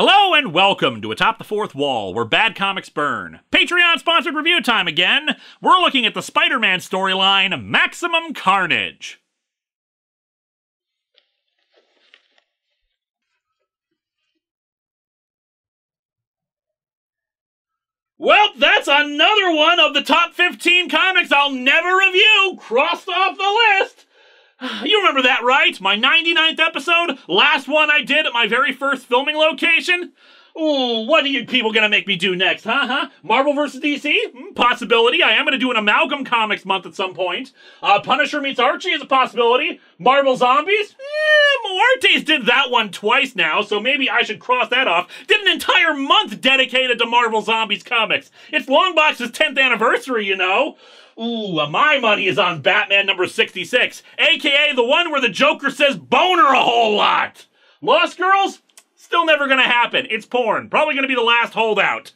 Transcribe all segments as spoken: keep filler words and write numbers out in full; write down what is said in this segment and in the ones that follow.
Hello and welcome to Atop the Fourth Wall, where bad comics burn. Patreon-sponsored review time again! We're looking at the Spider-Man storyline, Maximum Carnage. Well, that's another one of the top fifteen comics I'll never review, crossed off the list! You remember that, right? My ninety-ninth episode? Last one I did at my very first filming location? Ooh, what are you people gonna make me do next, huh, huh? Marvel versus. D C? Possibility. I am gonna do an Amalgam Comics month at some point. Uh, Punisher meets Archie is a possibility. Marvel Zombies? Eh, Muertes did that one twice now, so maybe I should cross that off. Did an entire month dedicated to Marvel Zombies comics. It's Longbox's tenth anniversary, you know. Ooh, my money is on Batman number sixty-six, a k a the one where the Joker says boner a whole lot. Lost Girls? Still never gonna happen. It's porn. Probably gonna be the last holdout.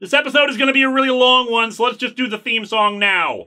This episode is gonna be a really long one, so let's just do the theme song now.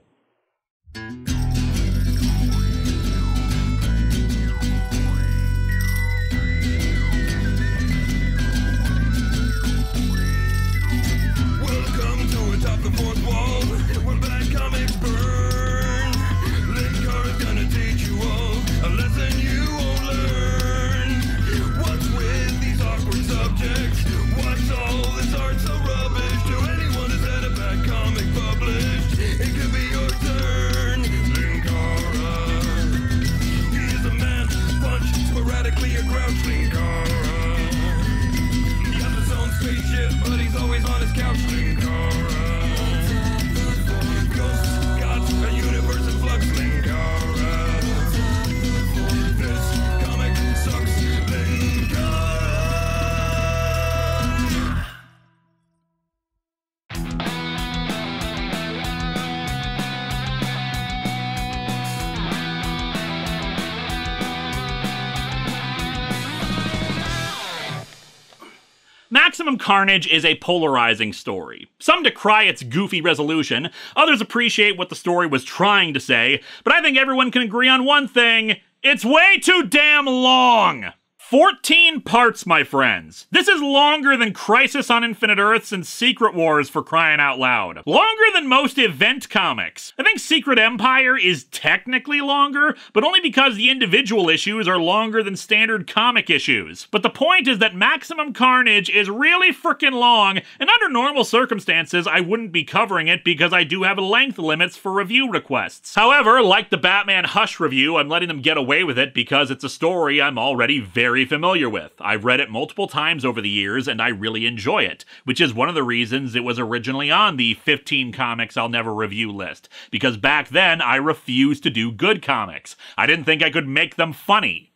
Maximum Carnage is a polarizing story. Some decry its goofy resolution, others appreciate what the story was trying to say, but I think everyone can agree on one thing: it's way too damn long! fourteen parts, my friends. This is longer than Crisis on Infinite Earths and Secret Wars, for crying out loud. Longer than most event comics. I think Secret Empire is technically longer, but only because the individual issues are longer than standard comic issues. But the point is that Maximum Carnage is really frickin' long, and under normal circumstances, I wouldn't be covering it because I do have length limits for review requests. However, like the Batman Hush review, I'm letting them get away with it because it's a story I'm already very familiar with. I've read it multiple times over the years and I really enjoy it, which is one of the reasons it was originally on the fifteen comics I'll never review list, because back then I refused to do good comics. I didn't think I could make them funny.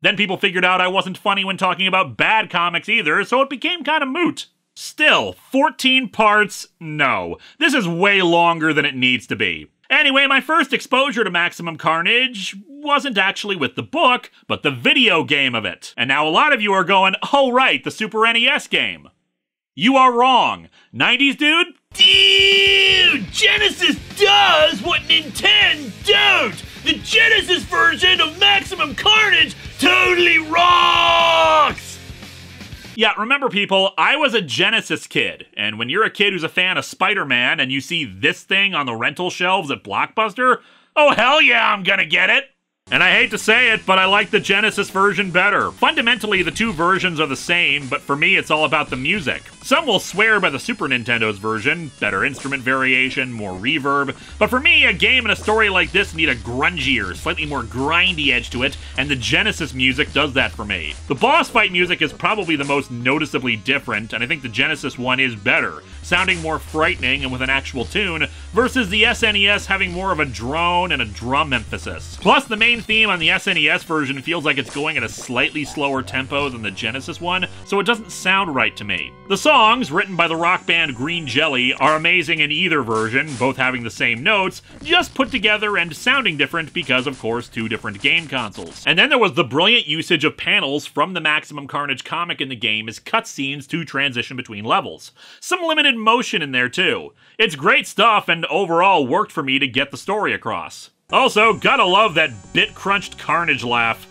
Then people figured out I wasn't funny when talking about bad comics either, so it became kind of moot. Still, fourteen parts? No. This is way longer than it needs to be. Anyway, my first exposure to Maximum Carnage wasn't actually with the book, but the video game of it. And now a lot of you are going, oh right, the Super N E S game. You are wrong. nineties dude? Dude! Genesis does what Nintendo don't! The Genesis version of Maximum Carnage totally rocks! Yeah, remember people, I was a Genesis kid, and when you're a kid who's a fan of Spider-Man and you see this thing on the rental shelves at Blockbuster, oh hell yeah, I'm gonna get it! And I hate to say it, but I like the Genesis version better. Fundamentally, the two versions are the same, but for me, it's all about the music. Some will swear by the Super Nintendo's version, better instrument variation, more reverb, but for me, a game and a story like this need a grungier, slightly more grindy edge to it, and the Genesis music does that for me. The boss fight music is probably the most noticeably different, and I think the Genesis one is better, sounding more frightening and with an actual tune, versus the S N E S having more of a drone and a drum emphasis. Plus, the main The main theme on the S N E S version feels like it's going at a slightly slower tempo than the Genesis one, so it doesn't sound right to me. The songs, written by the rock band Green Jelly, are amazing in either version, both having the same notes, just put together and sounding different because, of course, two different game consoles. And then there was the brilliant usage of panels from the Maximum Carnage comic in the game as cutscenes to transition between levels. Some limited motion in there, too. It's great stuff and overall worked for me to get the story across. Also, gotta love that bit-crunched Carnage laugh.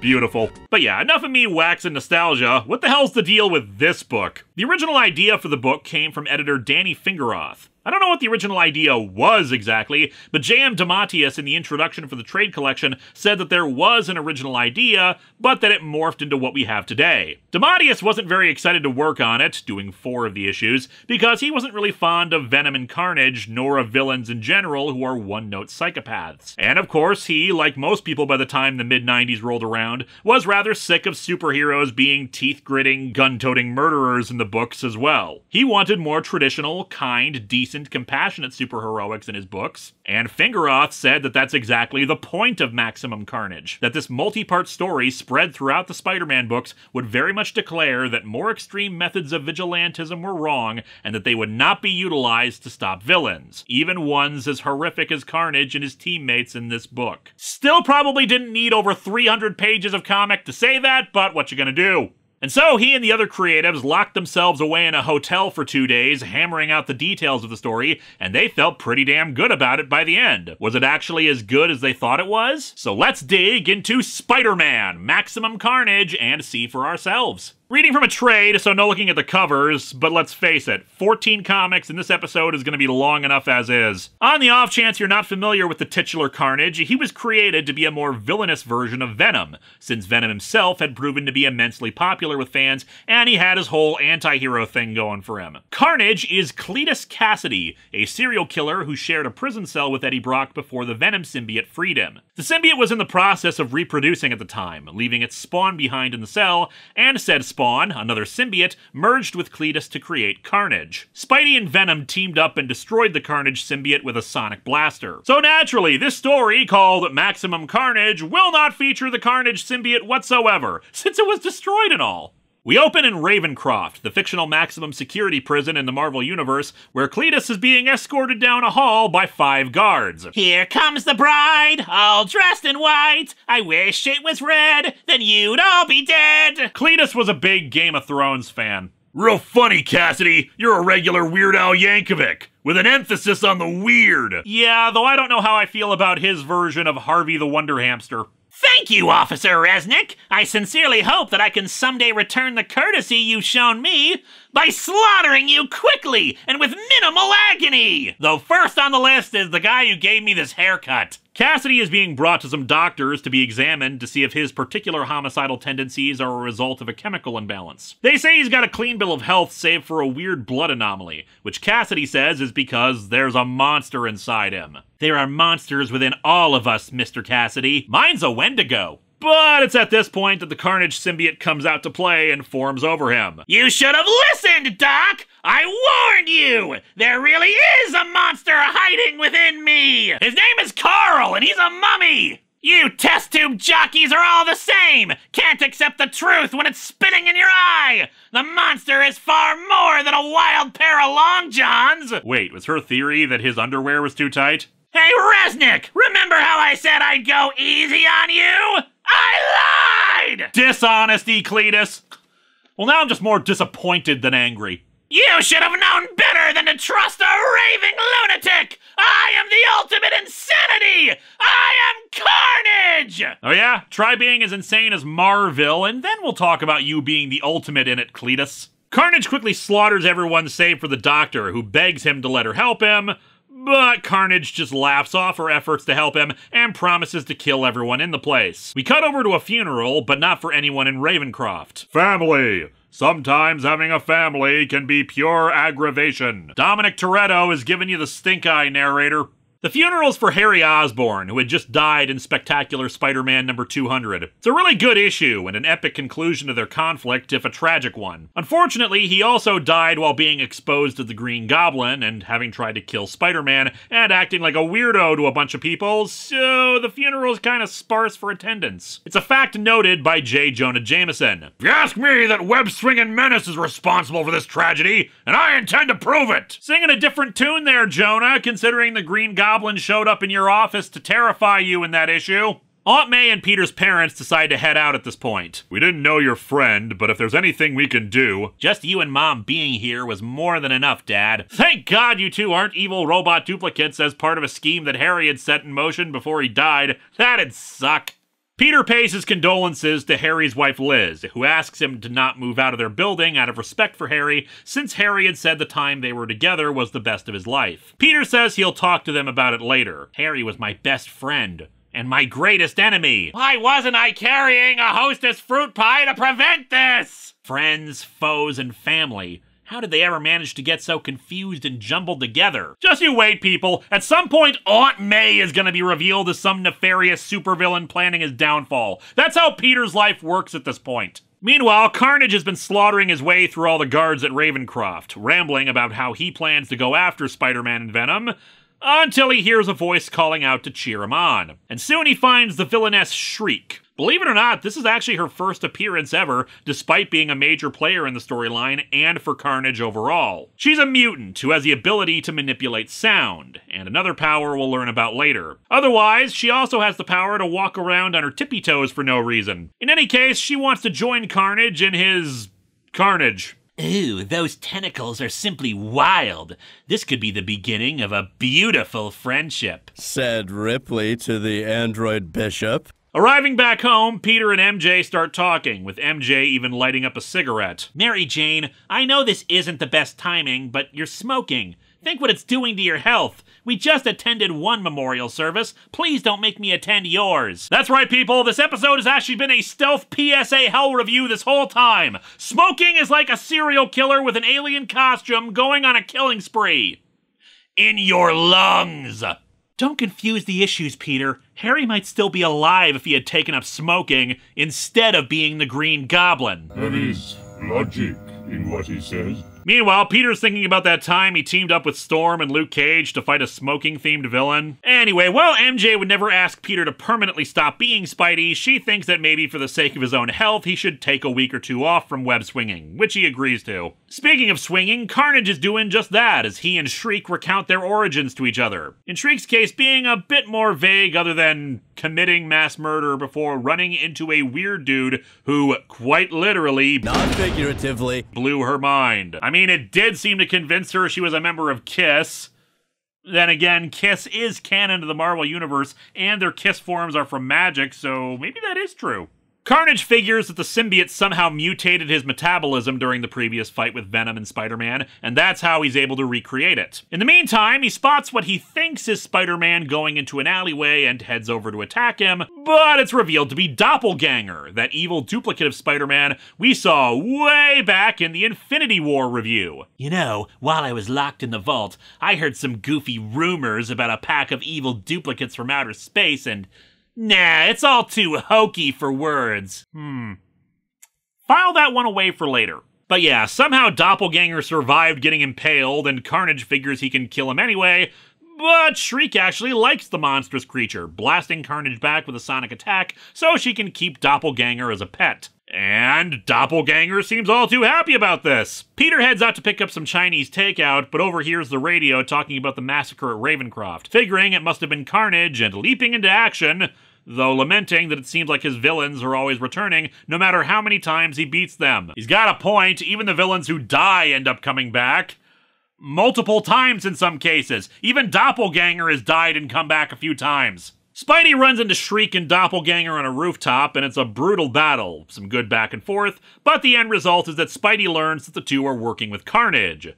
Beautiful. But yeah, enough of me waxing nostalgia. What the hell's the deal with this book? The original idea for the book came from editor Danny Fingeroth. I don't know what the original idea was exactly, but J M Dematius in the introduction for the trade collection said that there was an original idea, but that it morphed into what we have today. Dematius wasn't very excited to work on it, doing four of the issues, because he wasn't really fond of Venom and Carnage, nor of villains in general who are one-note psychopaths. And of course, he, like most people by the time the mid nineties rolled around, was rather sick of superheroes being teeth-gritting, gun-toting murderers in the books as well. He wanted more traditional, kind, decent, and compassionate superheroics in his books, and Fingeroth said that that's exactly the point of Maximum Carnage, that this multi-part story spread throughout the Spider-Man books would very much declare that more extreme methods of vigilantism were wrong and that they would not be utilized to stop villains, even ones as horrific as Carnage and his teammates in this book. Still probably didn't need over three hundred pages of comic to say that, but what you gonna do? And so he and the other creatives locked themselves away in a hotel for two days, hammering out the details of the story, and they felt pretty damn good about it by the end. Was it actually as good as they thought it was? So let's dig into Spider-Man, Maximum Carnage, and see for ourselves. Reading from a trade, so no looking at the covers, but let's face it, fourteen comics in this episode is going to be long enough as is. On the off chance you're not familiar with the titular Carnage, he was created to be a more villainous version of Venom, since Venom himself had proven to be immensely popular with fans, and he had his whole anti-hero thing going for him. Carnage is Cletus Kasady, a serial killer who shared a prison cell with Eddie Brock before the Venom symbiote freed him. The symbiote was in the process of reproducing at the time, leaving its spawn behind in the cell, and said spawn Spawn, another symbiote, merged with Cletus to create Carnage. Spidey and Venom teamed up and destroyed the Carnage symbiote with a sonic blaster. So naturally, this story, called Maximum Carnage, will not feature the Carnage symbiote whatsoever, since it was destroyed and all. We open in Ravencroft, the fictional maximum security prison in the Marvel Universe, where Cletus is being escorted down a hall by five guards. Here comes the bride, all dressed in white. I wish it was red, then you'd all be dead. Cletus was a big Game of Thrones fan. Real funny, Kasady. You're a regular Weird Al Yankovic, with an emphasis on the weird. Yeah, though I don't know how I feel about his version of Harvey the Wonder Hamster. Thank you, Officer Resnick! I sincerely hope that I can someday return the courtesy you've shown me by slaughtering you quickly and with minimal agony! Though first on the list is the guy who gave me this haircut. Kasady is being brought to some doctors to be examined to see if his particular homicidal tendencies are a result of a chemical imbalance. They say he's got a clean bill of health save for a weird blood anomaly, which Kasady says is because there's a monster inside him. There are monsters within all of us, Mister Kasady. Mine's a Wendigo. But it's at this point that the Carnage symbiote comes out to play and forms over him. You should have listened, Doc! I warned you! There really is a monster hiding within me! His name is Carl, and he's a mummy! You test tube jockeys are all the same! Can't accept the truth when it's spitting in your eye! The monster is far more than a wild pair of long johns! Wait, was her theory that his underwear was too tight? Hey, Resnick! Remember how I said I'd go easy on you? I lied! Dishonesty, Cletus. Well, now I'm just more disappointed than angry. You should have known better than to trust a raving lunatic! I am the ultimate insanity! I am Carnage! Oh yeah? Try being as insane as Marvel, and then we'll talk about you being the ultimate in it, Cletus. Carnage quickly slaughters everyone save for the doctor, who begs him to let her help him, but Carnage just laughs off her efforts to help him and promises to kill everyone in the place. We cut over to a funeral, but not for anyone in Ravencroft. Family. Sometimes having a family can be pure aggravation. Dominic Toretto is giving you the stink eye, narrator. The funeral's for Harry Osborn, who had just died in Spectacular Spider-Man number two hundred. It's a really good issue, and an epic conclusion to their conflict, if a tragic one. Unfortunately, he also died while being exposed to the Green Goblin, and having tried to kill Spider-Man, and acting like a weirdo to a bunch of people, so the funeral's kind of sparse for attendance. It's a fact noted by J. Jonah Jameson. If you ask me, that web-swinging menace is responsible for this tragedy, and I intend to prove it! Singing a different tune there, Jonah, considering the Green Goblin Goblin showed up in your office to terrify you in that issue. Aunt May and Peter's parents decide to head out at this point. We didn't know your friend, but if there's anything we can do... Just you and Mom being here was more than enough, Dad. Thank God you two aren't evil robot duplicates as part of a scheme that Harry had set in motion before he died. That'd suck. Peter pays his condolences to Harry's wife Liz, who asks him to not move out of their building out of respect for Harry, since Harry had said the time they were together was the best of his life. Peter says he'll talk to them about it later. Harry was my best friend and my greatest enemy. Why wasn't I carrying a Hostess fruit pie to prevent this? Friends, foes, and family. How did they ever manage to get so confused and jumbled together? Just you wait, people. At some point, Aunt May is gonna be revealed as some nefarious supervillain planning his downfall. That's how Peter's life works at this point. Meanwhile, Carnage has been slaughtering his way through all the guards at Ravencroft, rambling about how he plans to go after Spider-Man and Venom, until he hears a voice calling out to cheer him on. And soon he finds the villainess Shriek. Believe it or not, this is actually her first appearance ever, despite being a major player in the storyline and for Carnage overall. She's a mutant who has the ability to manipulate sound, and another power we'll learn about later. Otherwise, she also has the power to walk around on her tippy toes for no reason. In any case, she wants to join Carnage in his... carnage. Ooh, those tentacles are simply wild. This could be the beginning of a beautiful friendship, said Ripley to the android bishop. Arriving back home, Peter and M J start talking, with M J even lighting up a cigarette. Mary Jane, I know this isn't the best timing, but you're smoking. Think what it's doing to your health. We just attended one memorial service. Please don't make me attend yours. That's right, people. This episode has actually been a stealth P S A hell review this whole time. Smoking is like a serial killer with an alien costume going on a killing spree. In your lungs. Don't confuse the issues, Peter. Harry might still be alive if he had taken up smoking instead of being the Green Goblin. There is logic in what he says. Meanwhile, Peter's thinking about that time he teamed up with Storm and Luke Cage to fight a smoking-themed villain. Anyway, while M J would never ask Peter to permanently stop being Spidey, she thinks that maybe for the sake of his own health, he should take a week or two off from web swinging, which he agrees to. Speaking of swinging, Carnage is doing just that, as he and Shriek recount their origins to each other. In Shriek's case being a bit more vague other than committing mass murder before running into a weird dude who, quite literally, not figuratively, blew her mind. I mean, it did seem to convince her she was a member of KISS. Then again, KISS is canon to the Marvel Universe, and their KISS forms are from magic, so maybe that is true. Carnage figures that the symbiote somehow mutated his metabolism during the previous fight with Venom and Spider-Man, and that's how he's able to recreate it. In the meantime, he spots what he thinks is Spider-Man going into an alleyway and heads over to attack him, but it's revealed to be Doppelganger, that evil duplicate of Spider-Man we saw way back in the Infinity War review. You know, while I was locked in the vault, I heard some goofy rumors about a pack of evil duplicates from outer space and... nah, it's all too hokey for words. Hmm. File that one away for later. But yeah, somehow Doppelganger survived getting impaled, and Carnage figures he can kill him anyway, but Shriek actually likes the monstrous creature, blasting Carnage back with a sonic attack so she can keep Doppelganger as a pet. And Doppelganger seems all too happy about this. Peter heads out to pick up some Chinese takeout, but overhears the radio talking about the massacre at Ravencroft, figuring it must have been Carnage and leaping into action, though lamenting that it seems like his villains are always returning, no matter how many times he beats them. He's got a point, even the villains who die end up coming back. Multiple times in some cases. Even Doppelganger has died and come back a few times. Spidey runs into Shriek and Doppelganger on a rooftop, and it's a brutal battle, some good back and forth, but the end result is that Spidey learns that the two are working with Carnage.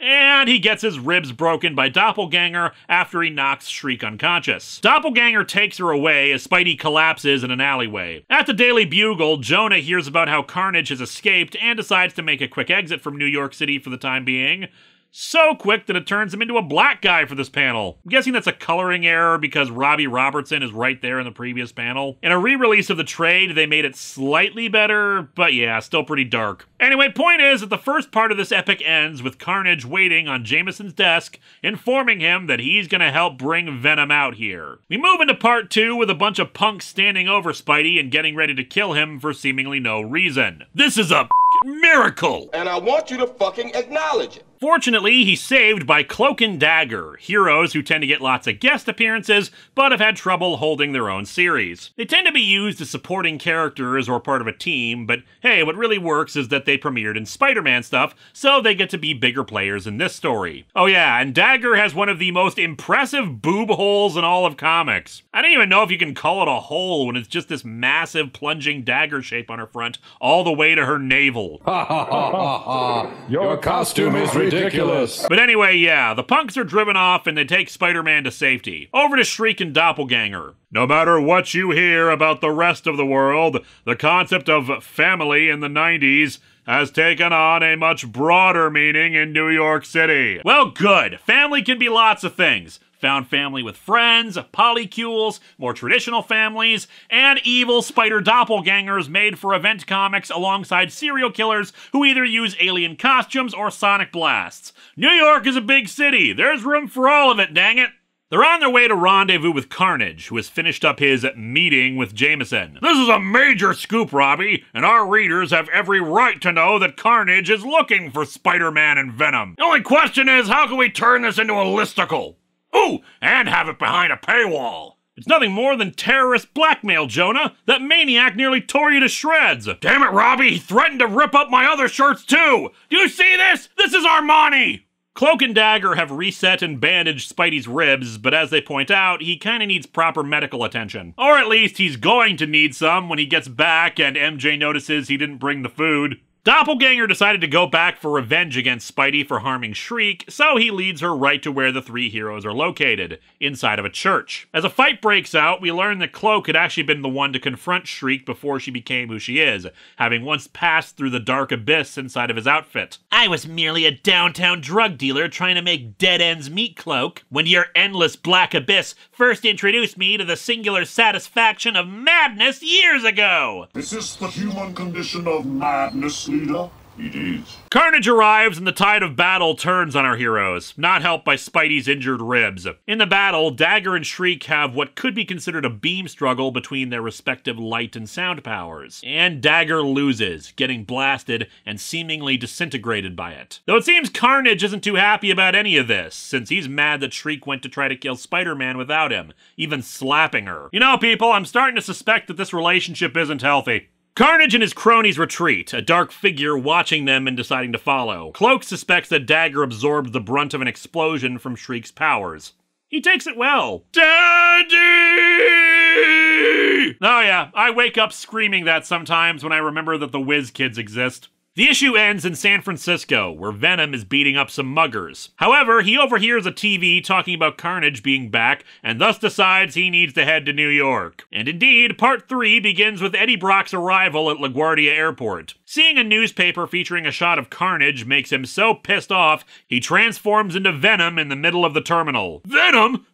And he gets his ribs broken by Doppelganger after he knocks Shriek unconscious. Doppelganger takes her away as Spidey collapses in an alleyway. At the Daily Bugle, Jonah hears about how Carnage has escaped and decides to make a quick exit from New York City for the time being. So quick that it turns him into a black guy for this panel. I'm guessing that's a coloring error because Robbie Robertson is right there in the previous panel. In a re-release of the trade, they made it slightly better, but yeah, still pretty dark. Anyway, point is that the first part of this epic ends with Carnage waiting on Jameson's desk, informing him that he's gonna help bring Venom out here. We move into part two with a bunch of punks standing over Spidey and getting ready to kill him for seemingly no reason. This is a miracle! And I want you to fucking acknowledge it. Fortunately, he's saved by Cloak and Dagger, heroes who tend to get lots of guest appearances, but have had trouble holding their own series. They tend to be used as supporting characters or part of a team, but hey, what really works is that they premiered in Spider-Man stuff, so they get to be bigger players in this story. Oh yeah, and Dagger has one of the most impressive boob holes in all of comics. I don't even know if you can call it a hole when it's just this massive plunging dagger shape on her front, all the way to her navel. Ha ha ha ha ha! Your costume is ridiculous. Ridiculous. But anyway, yeah, the punks are driven off and they take Spider-Man to safety. Over to Shriek and Doppelganger. No matter what you hear about the rest of the world, the concept of family in the nineties has taken on a much broader meaning in New York City. Well, good. Family can be lots of things. Found family with friends, polycules, more traditional families, and evil spider doppelgangers made for event comics alongside serial killers who either use alien costumes or sonic blasts. New York is a big city. There's room for all of it, dang it. They're on their way to rendezvous with Carnage, who has finished up his meeting with Jameson. This is a major scoop, Robbie, and our readers have every right to know that Carnage is looking for Spider-Man and Venom. The only question is, how can we turn this into a listicle? Ooh, and have it behind a paywall. It's nothing more than terrorist blackmail, Jonah. That maniac nearly tore you to shreds. Damn it, Robbie, he threatened to rip up my other shirts too. Do you see this? This is Armani. Cloak and Dagger have reset and bandaged Spidey's ribs, but as they point out, he kinda needs proper medical attention. Or at least he's going to need some when he gets back and M J notices he didn't bring the food. Doppelganger decided to go back for revenge against Spidey for harming Shriek, so he leads her right to where the three heroes are located, inside of a church. As a fight breaks out, we learn that Cloak had actually been the one to confront Shriek before she became who she is, having once passed through the dark abyss inside of his outfit. I was merely a downtown drug dealer trying to make dead ends meet, Cloak, when your endless black abyss first introduced me to the singular satisfaction of madness years ago! Is this the human condition of madness? It is. Carnage arrives and the tide of battle turns on our heroes, not helped by Spidey's injured ribs. In the battle, Dagger and Shriek have what could be considered a beam struggle between their respective light and sound powers, and Dagger loses, getting blasted and seemingly disintegrated by it. Though it seems Carnage isn't too happy about any of this, since he's mad that Shriek went to try to kill Spider-Man without him, even slapping her. You know, people, I'm starting to suspect that this relationship isn't healthy. Carnage and his cronies retreat, a dark figure watching them and deciding to follow. Cloak suspects that Dagger absorbed the brunt of an explosion from Shriek's powers. He takes it well. Daddy! Oh yeah, I wake up screaming that sometimes when I remember that the Whiz Kids exist. The issue ends in San Francisco, where Venom is beating up some muggers. However, he overhears a T V talking about Carnage being back, and thus decides he needs to head to New York. And indeed, part three begins with Eddie Brock's arrival at LaGuardia Airport. Seeing a newspaper featuring a shot of Carnage makes him so pissed off, he transforms into Venom in the middle of the terminal. Venom?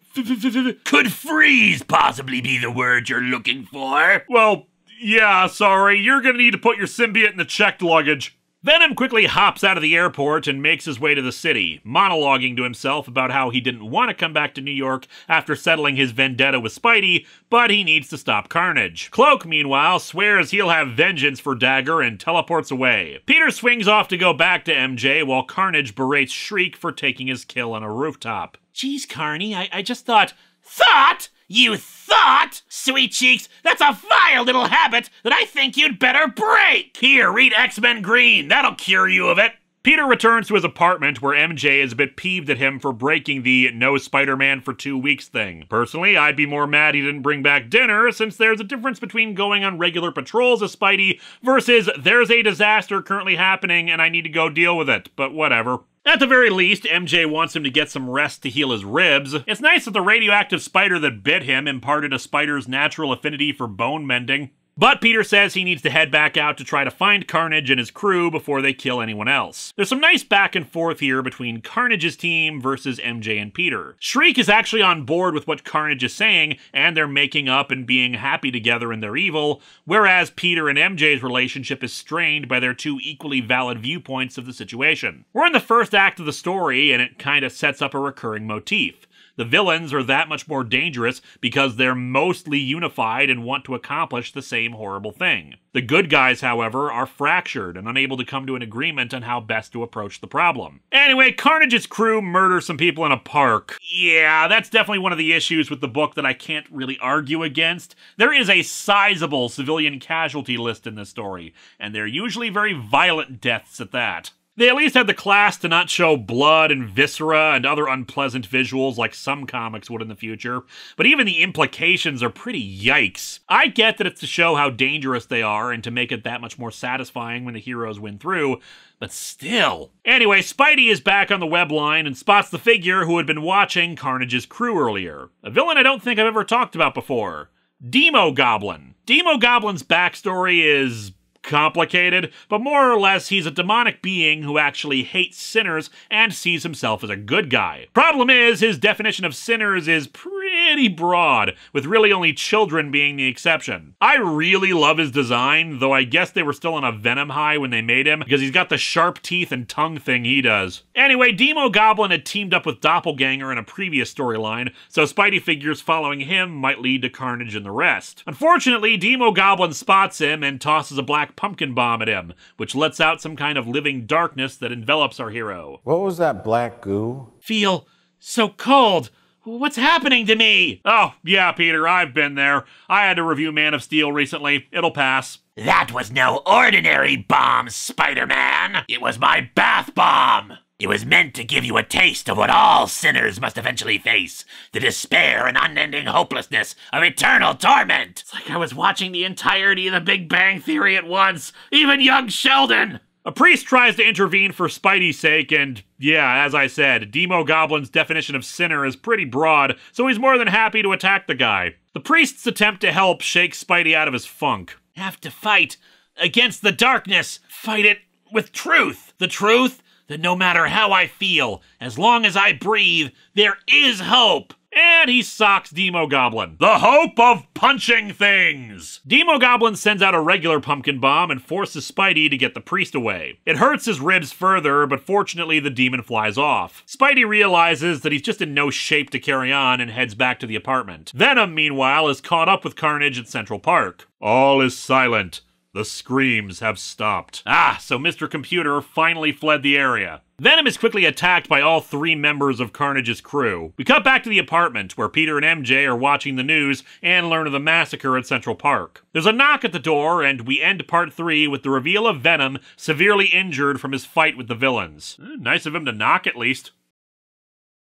Could freeze possibly be the word you're looking for? Well... yeah, sorry, you're gonna need to put your symbiote in the checked luggage. Venom quickly hops out of the airport and makes his way to the city, monologuing to himself about how he didn't want to come back to New York after settling his vendetta with Spidey, but he needs to stop Carnage. Cloak, meanwhile, swears he'll have vengeance for Dagger and teleports away. Peter swings off to go back to M J while Carnage berates Shriek for taking his kill on a rooftop. Jeez, Carney, I, I just thought... Thought?! You thought? Sweet cheeks, that's a vile little habit that I think you'd better break! Here, read X-Men Green, that'll cure you of it! Peter returns to his apartment where M J is a bit peeved at him for breaking the no Spider-Man for two weeks thing. Personally, I'd be more mad he didn't bring back dinner, since there's a difference between going on regular patrols as Spidey versus there's a disaster currently happening and I need to go deal with it, but whatever. At the very least, M J wants him to get some rest to heal his ribs. It's nice that the radioactive spider that bit him imparted a spider's natural affinity for bone mending. But Peter says he needs to head back out to try to find Carnage and his crew before they kill anyone else. There's some nice back and forth here between Carnage's team versus M J and Peter. Shriek is actually on board with what Carnage is saying, and they're making up and being happy together in their evil, whereas Peter and M J's relationship is strained by their two equally valid viewpoints of the situation. We're in the first act of the story, and it kinda sets up a recurring motif. The villains are that much more dangerous because they're mostly unified and want to accomplish the same horrible thing. The good guys, however, are fractured and unable to come to an agreement on how best to approach the problem. Anyway, Carnage's crew murder some people in a park. Yeah, that's definitely one of the issues with the book that I can't really argue against. There is a sizable civilian casualty list in this story, and they're usually very violent deaths at that. They at least had the class to not show blood and viscera and other unpleasant visuals like some comics would in the future, but even the implications are pretty yikes. I get that it's to show how dangerous they are and to make it that much more satisfying when the heroes win through, but still. Anyway, Spidey is back on the web line and spots the figure who had been watching Carnage's crew earlier. A villain I don't think I've ever talked about before. Demogoblin. Demogoblin's backstory is complicated, but more or less he's a demonic being who actually hates sinners and sees himself as a good guy. Problem is, his definition of sinners is pretty broad, with really only children being the exception. I really love his design, though I guess they were still on a Venom high when they made him, because he's got the sharp teeth and tongue thing he does. Anyway, Demogoblin had teamed up with Doppelganger in a previous storyline, so Spidey figures following him might lead to Carnage and the rest. Unfortunately, Demogoblin spots him and tosses a black pumpkin bomb at him, which lets out some kind of living darkness that envelops our hero. What was that black goo? Feel so cold. What's happening to me? Oh, yeah, Peter, I've been there. I had to review Man of Steel recently. It'll pass. That was no ordinary bomb, Spider-Man. It was my bath bomb. It was meant to give you a taste of what all sinners must eventually face, the despair and unending hopelessness of eternal torment. It's like I was watching the entirety of The Big Bang Theory at once, even young Sheldon. A priest tries to intervene for Spidey's sake, and yeah, as I said, Demogoblin's definition of sinner is pretty broad, so he's more than happy to attack the guy. The priest's attempt to help shakes Spidey out of his funk. Have to fight against the darkness. Fight it with truth. The truth? That no matter how I feel, as long as I breathe, there is hope. And he socks Demogoblin. The hope of punching things! Demogoblin sends out a regular pumpkin bomb and forces Spidey to get the priest away. It hurts his ribs further, but fortunately the demon flies off. Spidey realizes that he's just in no shape to carry on and heads back to the apartment. Venom, meanwhile, is caught up with Carnage at Central Park. All is silent. The screams have stopped. Ah, so Mister Computer finally fled the area. Venom is quickly attacked by all three members of Carnage's crew. We cut back to the apartment, where Peter and M J are watching the news and learn of the massacre at Central Park. There's a knock at the door, and we end part three with the reveal of Venom severely injured from his fight with the villains. Nice of him to knock, at least.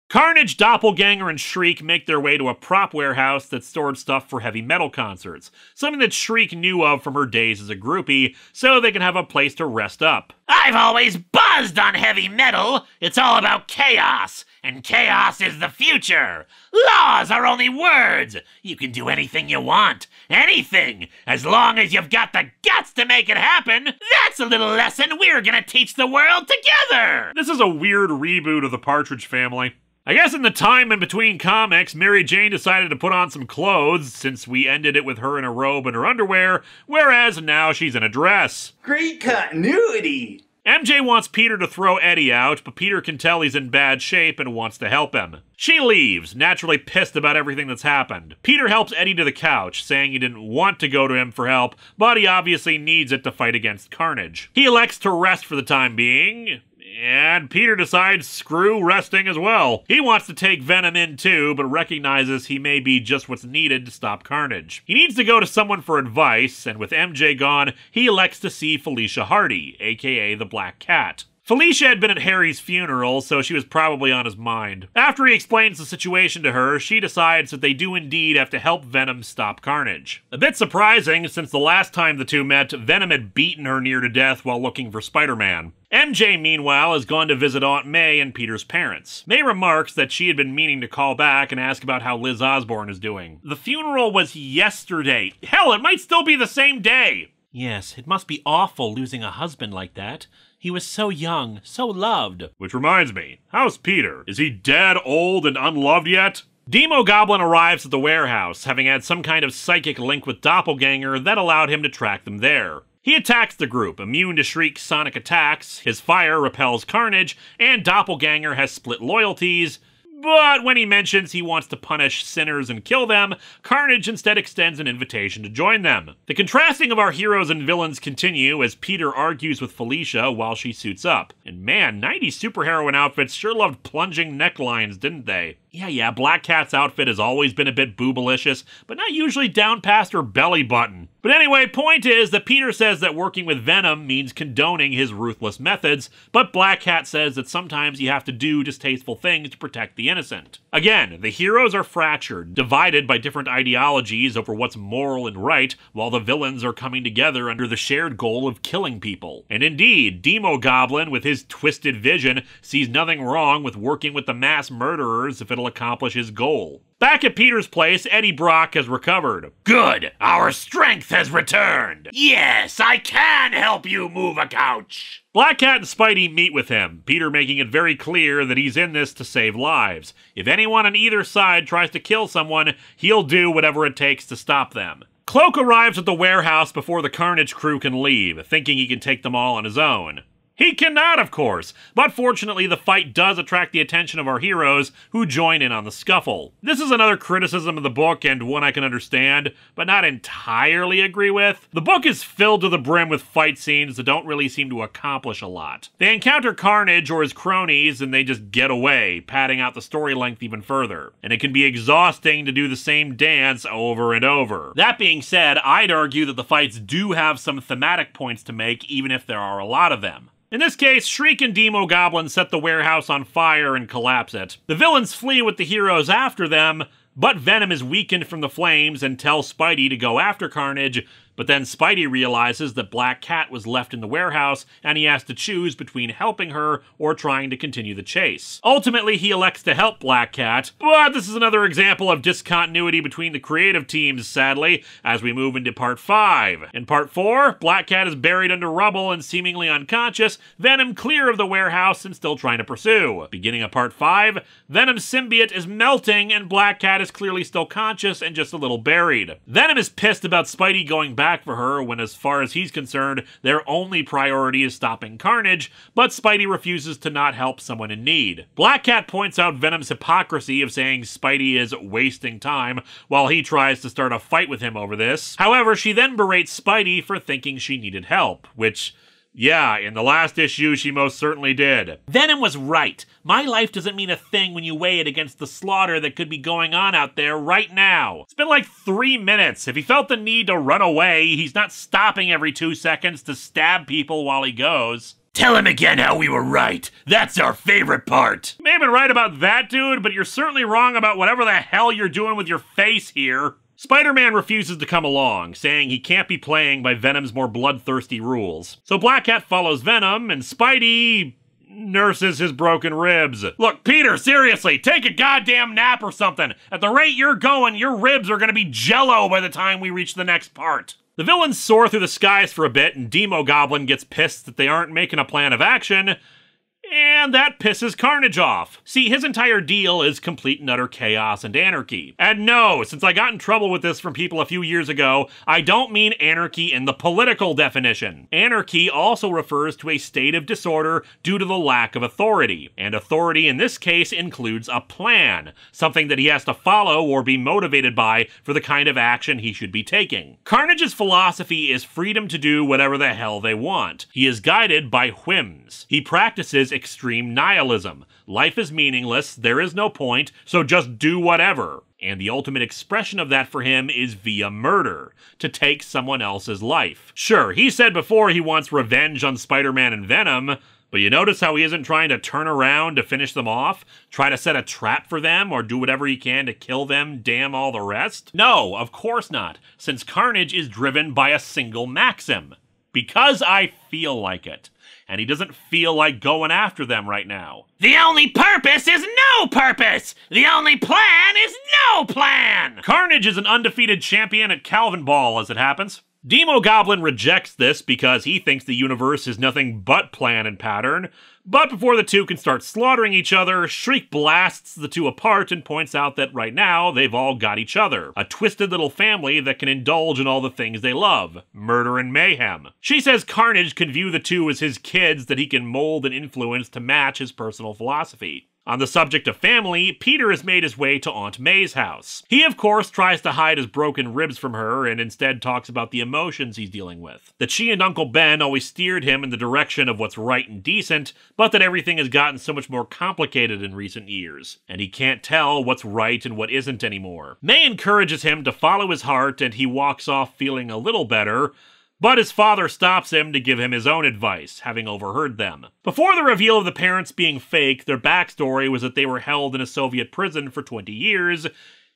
Carnage, Doppelganger, and Shriek make their way to a prop warehouse that stored stuff for heavy metal concerts, something that Shriek knew of from her days as a groupie, so they can have a place to rest up. I've always buzzed on heavy metal! It's all about chaos, and chaos is the future! Laws are only words! You can do anything you want, anything, as long as you've got the guts to make it happen! That's a little lesson we're gonna teach the world together! This is a weird reboot of the Partridge Family. I guess in the time in between comics, Mary Jane decided to put on some clothes, since we ended it with her in a robe and her underwear, whereas now she's in a dress. Great continuity! M J wants Peter to throw Eddie out, but Peter can tell he's in bad shape and wants to help him. She leaves, naturally pissed about everything that's happened. Peter helps Eddie to the couch, saying he didn't want to go to him for help, but he obviously needs it to fight against Carnage. He elects to rest for the time being. And Peter decides screw resting as well. He wants to take Venom in too, but recognizes he may be just what's needed to stop Carnage. He needs to go to someone for advice, and with M J gone, he elects to see Felicia Hardy, aka the Black Cat. Felicia had been at Harry's funeral, so she was probably on his mind. After he explains the situation to her, she decides that they do indeed have to help Venom stop Carnage. A bit surprising, since the last time the two met, Venom had beaten her near to death while looking for Spider-Man. M J, meanwhile, has gone to visit Aunt May and Peter's parents. May remarks that she had been meaning to call back and ask about how Liz Osborn is doing. The funeral was yesterday. Hell, it might still be the same day! Yes, it must be awful losing a husband like that. He was so young, so loved. Which reminds me, how's Peter? Is he dead, old, and unloved yet? Demogoblin arrives at the warehouse, having had some kind of psychic link with Doppelganger that allowed him to track them there. He attacks the group, immune to Shriek's sonic attacks, his fire repels Carnage, and Doppelganger has split loyalties, But when he mentions he wants to punish sinners and kill them, Carnage instead extends an invitation to join them. The contrasting of our heroes and villains continue as Peter argues with Felicia while she suits up. And man, nineties superheroine outfits sure loved plunging necklines, didn't they? Yeah, yeah, Black Cat's outfit has always been a bit boobalicious, but not usually down past her belly button. But anyway, point is that Peter says that working with Venom means condoning his ruthless methods, but Black Cat says that sometimes you have to do distasteful things to protect the innocent. Again, the heroes are fractured, divided by different ideologies over what's moral and right, while the villains are coming together under the shared goal of killing people. And indeed, Demogoblin, with his twisted vision, sees nothing wrong with working with the mass murderers if it'll accomplish his goal. Back at Peter's place, Eddie Brock has recovered. Good! Our strength has returned! Yes, I can help you move a couch! Black Cat and Spidey meet with him, Peter making it very clear that he's in this to save lives. If anyone on either side tries to kill someone, he'll do whatever it takes to stop them. Cloak arrives at the warehouse before the Carnage crew can leave, thinking he can take them all on his own. He cannot, of course, but fortunately the fight does attract the attention of our heroes, who join in on the scuffle. This is another criticism of the book, and one I can understand, but not entirely agree with. The book is filled to the brim with fight scenes that don't really seem to accomplish a lot. They encounter Carnage or his cronies, and they just get away, padding out the story length even further. And it can be exhausting to do the same dance over and over. That being said, I'd argue that the fights do have some thematic points to make, even if there are a lot of them. In this case, Shriek and Demogoblin set the warehouse on fire and collapse it. The villains flee with the heroes after them, but Venom is weakened from the flames and tells Spidey to go after Carnage, but then Spidey realizes that Black Cat was left in the warehouse, and he has to choose between helping her or trying to continue the chase. Ultimately, he elects to help Black Cat, but this is another example of discontinuity between the creative teams, sadly, as we move into part five. In part four, Black Cat is buried under rubble and seemingly unconscious, Venom clear of the warehouse and still trying to pursue. Beginning of part five, Venom's symbiote is melting, and Black Cat is clearly still conscious and just a little buried. Venom is pissed about Spidey going back back for her when, as far as he's concerned, their only priority is stopping Carnage, but Spidey refuses to not help someone in need. Black Cat points out Venom's hypocrisy of saying Spidey is wasting time while he tries to start a fight with him over this. However, she then berates Spidey for thinking she needed help, which... yeah, in the last issue, she most certainly did. Venom was right. My life doesn't mean a thing when you weigh it against the slaughter that could be going on out there right now. It's been like three minutes. If he felt the need to run away, he's not stopping every two seconds to stab people while he goes. Tell him again how we were right. That's our favorite part. You may have been right about that, dude, but you're certainly wrong about whatever the hell you're doing with your face here. Spider-Man refuses to come along, saying he can't be playing by Venom's more bloodthirsty rules. So Black Cat follows Venom, and Spidey... nurses his broken ribs. Look, Peter, seriously, take a goddamn nap or something. At the rate you're going, your ribs are gonna be jello by the time we reach the next part. The villains soar through the skies for a bit, and Demogoblin gets pissed that they aren't making a plan of action, and that pisses Carnage off. See, his entire deal is complete and utter chaos and anarchy. And no, since I got in trouble with this from people a few years ago, I don't mean anarchy in the political definition. Anarchy also refers to a state of disorder due to the lack of authority. And authority in this case includes a plan, something that he has to follow or be motivated by for the kind of action he should be taking. Carnage's philosophy is freedom to do whatever the hell they want. He is guided by whims. He practices extreme nihilism. Life is meaningless, there is no point, so just do whatever. And the ultimate expression of that for him is via murder, to take someone else's life. Sure, he said before he wants revenge on Spider-Man and Venom, but you notice how he isn't trying to turn around to finish them off, try to set a trap for them, or do whatever he can to kill them, damn all the rest? No, of course not, since Carnage is driven by a single maxim. Because I feel like it. And he doesn't feel like going after them right now. The only purpose is no purpose! The only plan is no plan! Carnage is an undefeated champion at Calvin Ball, as it happens. Demogoblin rejects this because he thinks the universe is nothing but plan and pattern, but before the two can start slaughtering each other, Shriek blasts the two apart and points out that right now they've all got each other, a twisted little family that can indulge in all the things they love, murder and mayhem. She says Carnage can view the two as his kids that he can mold and influence to match his personal philosophy. On the subject of family, Peter has made his way to Aunt May's house. He, of course, tries to hide his broken ribs from her and instead talks about the emotions he's dealing with. That she and Uncle Ben always steered him in the direction of what's right and decent, but that everything has gotten so much more complicated in recent years, and he can't tell what's right and what isn't anymore. May encourages him to follow his heart, and he walks off feeling a little better, but his father stops him to give him his own advice, having overheard them. Before the reveal of the parents being fake, their backstory was that they were held in a Soviet prison for twenty years,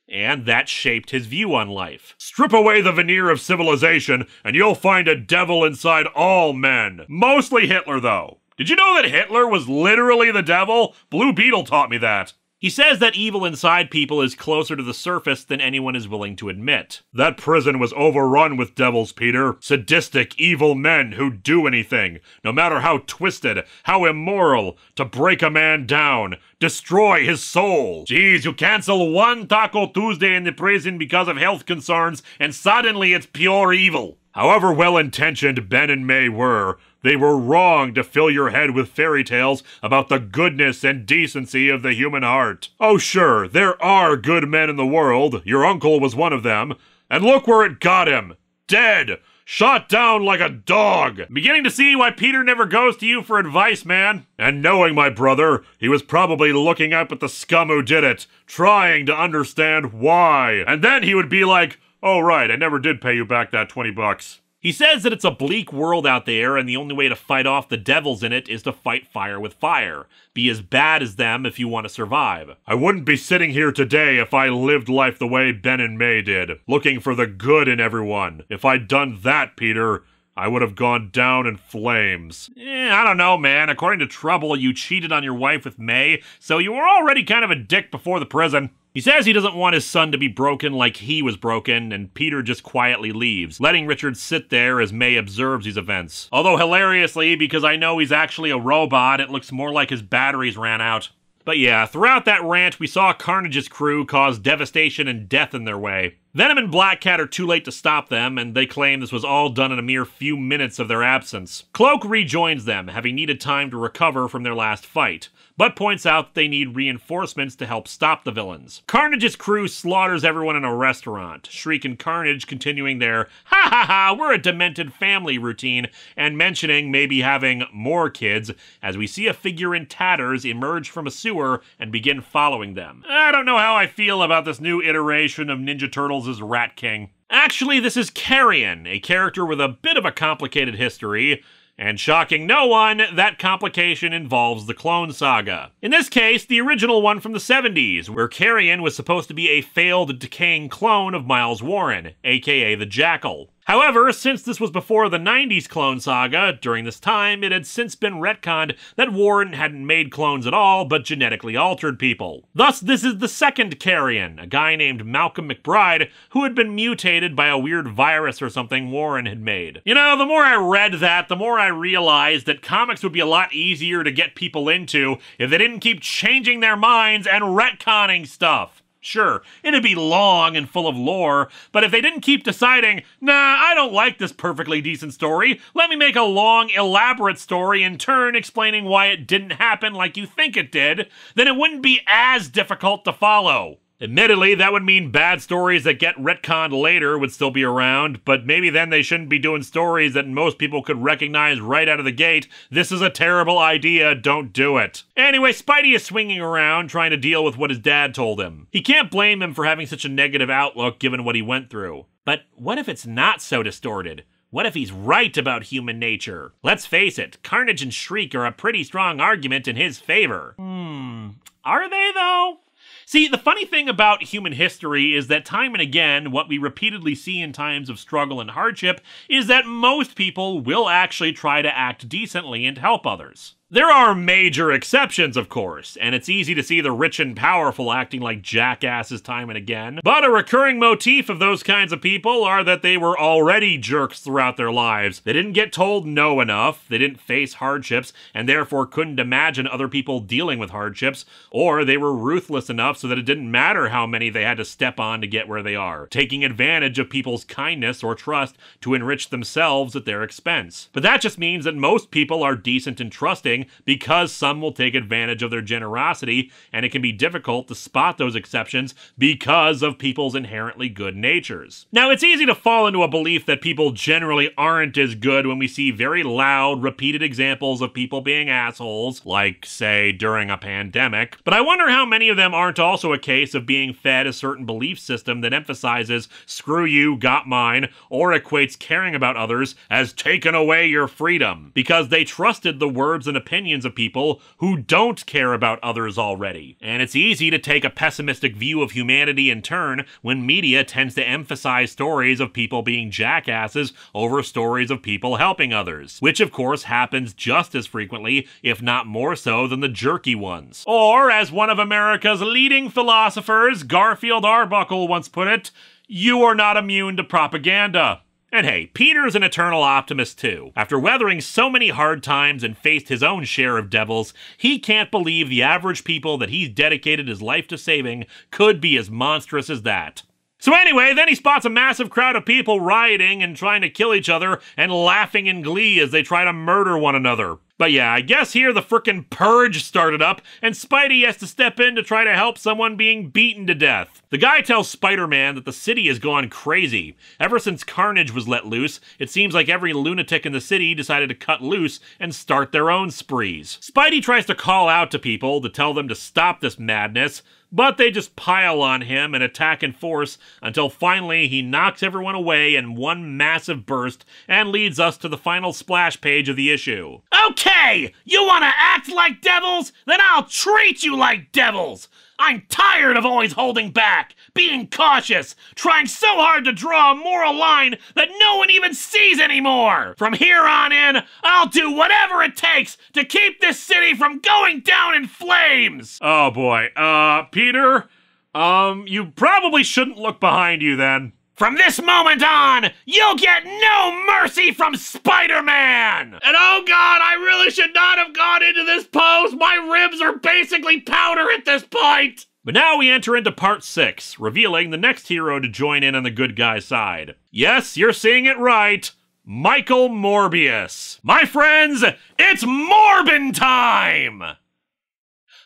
and that shaped his view on life. Strip away the veneer of civilization, and you'll find a devil inside all men. Mostly Hitler, though. Did you know that Hitler was literally the devil? Blue Beetle taught me that. He says that evil inside people is closer to the surface than anyone is willing to admit. That prison was overrun with devils, Peter. Sadistic, evil men who do anything, no matter how twisted, how immoral, to break a man down, destroy his soul. Geez, you cancel one Taco Tuesday in the prison because of health concerns, and suddenly it's pure evil. However well-intentioned Ben and May were, they were wrong to fill your head with fairy tales about the goodness and decency of the human heart. Oh sure, there are good men in the world, your uncle was one of them, and look where it got him. Dead! Shot down like a dog! Beginning to see why Peter never goes to you for advice, man. And knowing my brother, he was probably looking up at the scum who did it, trying to understand why. And then he would be like, oh right, I never did pay you back that twenty bucks. He says that it's a bleak world out there, and the only way to fight off the devils in it is to fight fire with fire. Be as bad as them if you want to survive. I wouldn't be sitting here today if I lived life the way Ben and May did, looking for the good in everyone. If I'd done that, Peter, I would have gone down in flames. Eh, I don't know, man. According to Trouble, you cheated on your wife with May, so you were already kind of a dick before the prison. He says he doesn't want his son to be broken like he was broken, and Peter just quietly leaves, letting Richard sit there as May observes these events. Although hilariously, because I know he's actually a robot, it looks more like his batteries ran out. But yeah, throughout that rant, we saw Carnage's crew cause devastation and death in their way. Venom and Black Cat are too late to stop them, and they claim this was all done in a mere few minutes of their absence. Cloak rejoins them, having needed time to recover from their last fight, but points out they need reinforcements to help stop the villains. Carnage's crew slaughters everyone in a restaurant, Shriek and Carnage continuing their ha ha ha, we're a demented family routine, and mentioning maybe having more kids, as we see a figure in tatters emerge from a sewer and begin following them. I don't know how I feel about this new iteration of Ninja Turtles' Rat King. Actually, this is Carrion, a character with a bit of a complicated history, and shocking no one, that complication involves the Clone Saga. In this case, the original one from the seventies, where Carrion was supposed to be a failed, decaying clone of Miles Warren, aka the Jackal. However, since this was before the nineties Clone Saga, during this time, it had since been retconned that Warren hadn't made clones at all, but genetically altered people. Thus, this is the second Carrion, a guy named Malcolm McBride, who had been mutated by a weird virus or something Warren had made. You know, the more I read that, the more I realized that comics would be a lot easier to get people into if they didn't keep changing their minds and retconning stuff. Sure, it'd be long and full of lore, but if they didn't keep deciding, nah, I don't like this perfectly decent story, let me make a long, elaborate story in turn explaining why it didn't happen like you think it did, then it wouldn't be as difficult to follow. Admittedly, that would mean bad stories that get retconned later would still be around, but maybe then they shouldn't be doing stories that most people could recognize right out of the gate. This is a terrible idea, don't do it. Anyway, Spidey is swinging around, trying to deal with what his dad told him. He can't blame him for having such a negative outlook given what he went through. But what if it's not so distorted? What if he's right about human nature? Let's face it, Carnage and Shriek are a pretty strong argument in his favor. Hmm, are they though? See, the funny thing about human history is that time and again, what we repeatedly see in times of struggle and hardship is that most people will actually try to act decently and help others. There are major exceptions, of course, and it's easy to see the rich and powerful acting like jackasses time and again, but a recurring motif of those kinds of people are that they were already jerks throughout their lives. They didn't get told no enough, they didn't face hardships, and therefore couldn't imagine other people dealing with hardships, or they were ruthless enough so that it didn't matter how many they had to step on to get where they are, taking advantage of people's kindness or trust to enrich themselves at their expense. But that just means that most people are decent and trusting, something because some will take advantage of their generosity, and it can be difficult to spot those exceptions because of people's inherently good natures. Now, it's easy to fall into a belief that people generally aren't as good when we see very loud, repeated examples of people being assholes, like, say, during a pandemic, but I wonder how many of them aren't also a case of being fed a certain belief system that emphasizes, screw you, got mine, or equates caring about others as taken away your freedom, because they trusted the words and opinions of people who don't care about others already. And it's easy to take a pessimistic view of humanity in turn when media tends to emphasize stories of people being jackasses over stories of people helping others, which of course happens just as frequently, if not more so, than the jerky ones. Or, as one of America's leading philosophers, Garfield Arbuckle, once put it, you are not immune to propaganda. And hey, Peter's an eternal optimist too. After weathering so many hard times and faced his own share of devils, he can't believe the average people that he's dedicated his life to saving could be as monstrous as that. So anyway, then he spots a massive crowd of people rioting and trying to kill each other and laughing in glee as they try to murder one another. But yeah, I guess here the frickin' purge started up, and Spidey has to step in to try to help someone being beaten to death. The guy tells Spider-Man that the city has gone crazy. Ever since Carnage was let loose, it seems like every lunatic in the city decided to cut loose and start their own sprees. Spidey tries to call out to people to tell them to stop this madness, but they just pile on him and attack in force until finally he knocks everyone away in one massive burst and leads us to the final splash page of the issue. Okay, you want to act like devils? Then I'll treat you like devils! I'm tired of always holding back, being cautious, trying so hard to draw a moral line that no one even sees anymore. From here on in, I'll do whatever it takes to keep this city from going down in flames. Oh boy, uh, Peter, um, you probably shouldn't look behind you then. From this moment on, you'll get no mercy from Spider-Man! And oh god, I really should not have gone into this pose! My ribs are basically powder at this point! But now we enter into part six, revealing the next hero to join in on the good guy side. Yes, you're seeing it right. Michael Morbius. My friends, it's Morbin time!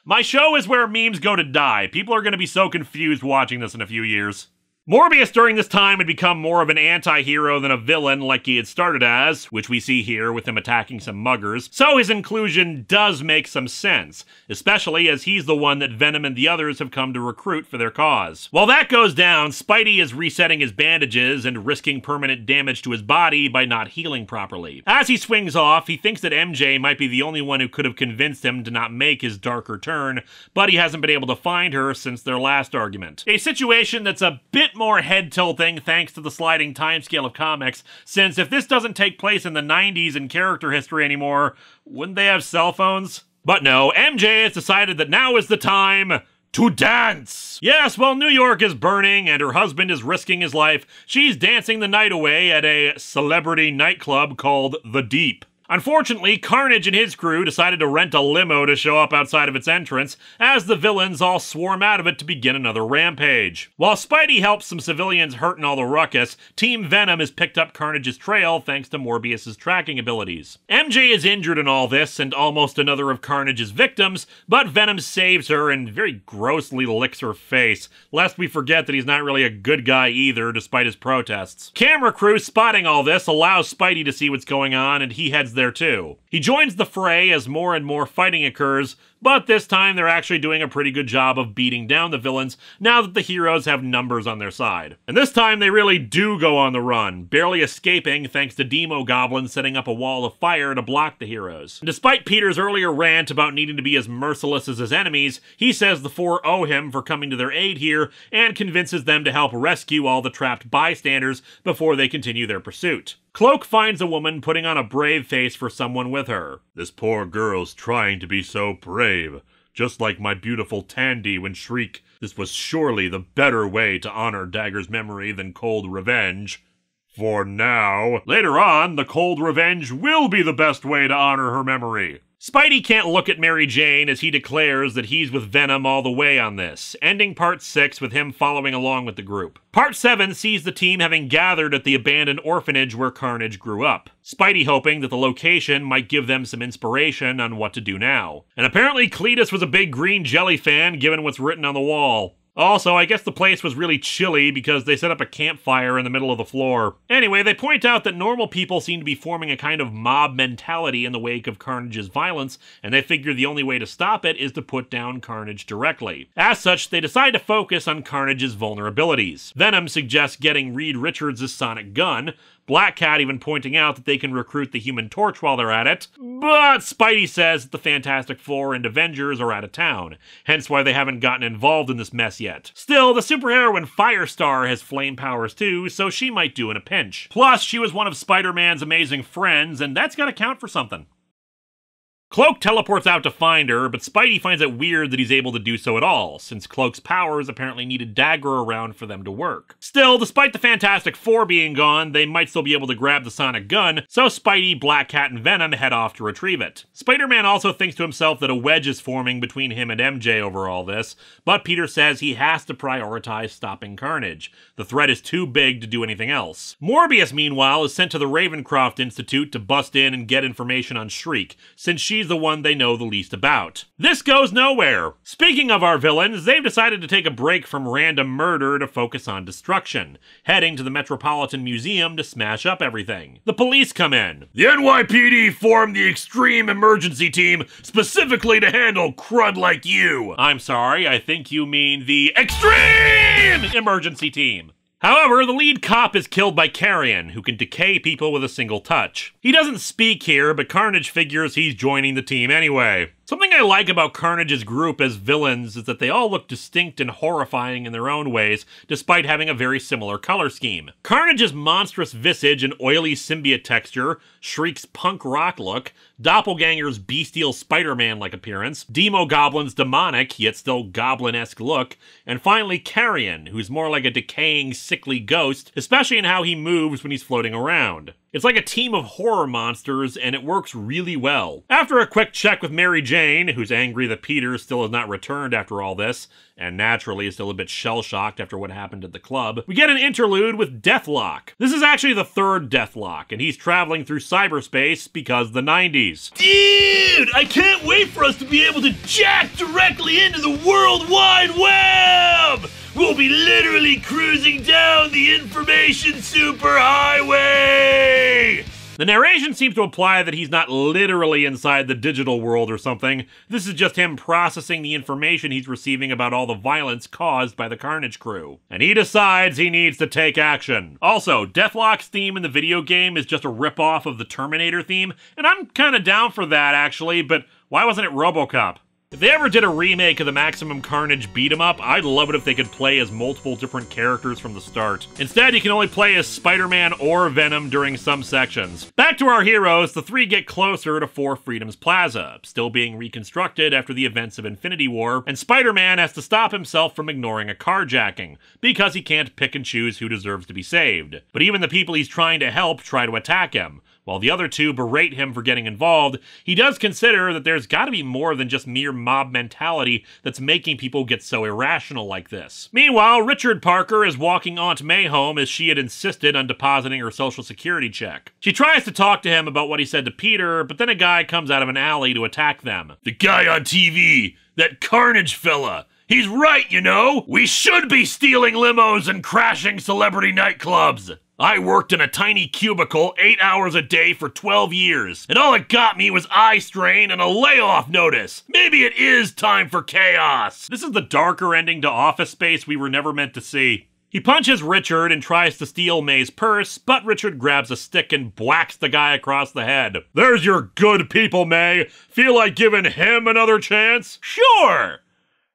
My show is where memes go to die. People are gonna be so confused watching this in a few years. Morbius during this time had become more of an anti-hero than a villain like he had started as, which we see here with him attacking some muggers, so his inclusion does make some sense, especially as he's the one that Venom and the others have come to recruit for their cause. While that goes down, Spidey is resetting his bandages and risking permanent damage to his body by not healing properly. As he swings off, he thinks that M J might be the only one who could have convinced him to not make his darker turn, but he hasn't been able to find her since their last argument. A situation that's a bit more head-tilting thanks to the sliding timescale of comics, since if this doesn't take place in the nineties in character history anymore, wouldn't they have cell phones? But no, M J has decided that now is the time to dance! Yes, while New York is burning and her husband is risking his life, she's dancing the night away at a celebrity nightclub called The Deep. Unfortunately, Carnage and his crew decided to rent a limo to show up outside of its entrance, as the villains all swarm out of it to begin another rampage. While Spidey helps some civilians hurting all the ruckus, Team Venom has picked up Carnage's trail thanks to Morbius's tracking abilities. M J is injured in all this, and almost another of Carnage's victims, but Venom saves her and very grossly licks her face, lest we forget that he's not really a good guy either, despite his protests. Camera crew spotting all this allows Spidey to see what's going on, and he heads there too. He joins the fray as more and more fighting occurs, but this time they're actually doing a pretty good job of beating down the villains now that the heroes have numbers on their side. And this time they really do go on the run, barely escaping thanks to Demogoblin setting up a wall of fire to block the heroes. And despite Peter's earlier rant about needing to be as merciless as his enemies, he says the four owe him for coming to their aid here and convinces them to help rescue all the trapped bystanders before they continue their pursuit. Cloak finds a woman putting on a brave face for someone with her. This poor girl's trying to be so brave, just like my beautiful Tandy when Shriek. This was surely the better way to honor Dagger's memory than cold revenge. For now. Later on, the cold revenge will be the best way to honor her memory. Spidey can't look at Mary Jane as he declares that he's with Venom all the way on this, ending part six with him following along with the group. Part seven sees the team having gathered at the abandoned orphanage where Carnage grew up, Spidey hoping that the location might give them some inspiration on what to do now. And apparently Cletus was a big green jelly fan given what's written on the wall. Also, I guess the place was really chilly because they set up a campfire in the middle of the floor. Anyway, they point out that normal people seem to be forming a kind of mob mentality in the wake of Carnage's violence, and they figure the only way to stop it is to put down Carnage directly. As such, they decide to focus on Carnage's vulnerabilities. Venom suggests getting Reed Richards' sonic gun, Black Cat even pointing out that they can recruit the Human Torch while they're at it, but Spidey says that the Fantastic Four and Avengers are out of town, hence why they haven't gotten involved in this mess yet. Still, the superheroine Firestar has flame powers too, so she might do in a pinch. Plus, she was one of Spider-Man's amazing friends, and that's gotta count for something. Cloak teleports out to find her, but Spidey finds it weird that he's able to do so at all, since Cloak's powers apparently needed Dagger around for them to work. Still, despite the Fantastic Four being gone, they might still be able to grab the sonic gun, so Spidey, Black Cat, and Venom head off to retrieve it. Spider-Man also thinks to himself that a wedge is forming between him and M J over all this, but Peter says he has to prioritize stopping Carnage. The threat is too big to do anything else. Morbius, meanwhile, is sent to the Ravencroft Institute to bust in and get information on Shriek, since she's the one they know the least about. This goes nowhere. Speaking of our villains, they've decided to take a break from random murder to focus on destruction, heading to the Metropolitan Museum to smash up everything. The police come in. The N Y P D formed the Extreme Emergency Team specifically to handle crud like you. I'm sorry, I think you mean the Extreme Emergency Team. However, the lead cop is killed by Carrion, who can decay people with a single touch. He doesn't speak here, but Carnage figures he's joining the team anyway. Something I like about Carnage's group as villains is that they all look distinct and horrifying in their own ways, despite having a very similar color scheme. Carnage's monstrous visage and oily symbiote texture, Shriek's punk rock look, Doppelganger's bestial Spider-Man-like appearance, Demogoblin's demonic, yet still goblin-esque look, and finally Carrion, who's more like a decaying, sickly ghost, especially in how he moves when he's floating around. It's like a team of horror monsters, and it works really well. After a quick check with Mary Jane, who's angry that Peter still has not returned after all this, and naturally is still a bit shell-shocked after what happened at the club, we get an interlude with Deathlok. This is actually the third Deathlok, and he's traveling through cyberspace because of the nineties. Dude, I can't wait for us to be able to jack directly into the World Wide Web! We'll be literally cruising down the information superhighway! The narration seems to imply that he's not literally inside the digital world or something. This is just him processing the information he's receiving about all the violence caused by the Carnage crew. And he decides he needs to take action. Also, Deathlok's theme in the video game is just a ripoff of the Terminator theme, and I'm kinda down for that actually, but why wasn't it RoboCop? If they ever did a remake of the Maximum Carnage beat-em-up, I'd love it if they could play as multiple different characters from the start. Instead, you can only play as Spider-Man or Venom during some sections. Back to our heroes, the three get closer to Four Freedoms Plaza, still being reconstructed after the events of Infinity War, and Spider-Man has to stop himself from ignoring a carjacking, because he can't pick and choose who deserves to be saved. But even the people he's trying to help try to attack him. While the other two berate him for getting involved, he does consider that there's gotta be more than just mere mob mentality that's making people get so irrational like this. Meanwhile, Richard Parker is walking Aunt May home as she had insisted on depositing her social security check. She tries to talk to him about what he said to Peter, but then a guy comes out of an alley to attack them. The guy on T V! That Carnage fella! He's right, you know! We should be stealing limos and crashing celebrity nightclubs! I worked in a tiny cubicle eight hours a day for twelve years, and all it got me was eye strain and a layoff notice. Maybe it is time for chaos. This is the darker ending to Office Space we were never meant to see. He punches Richard and tries to steal May's purse, but Richard grabs a stick and whacks the guy across the head. There's your good people, May. Feel like giving him another chance? Sure.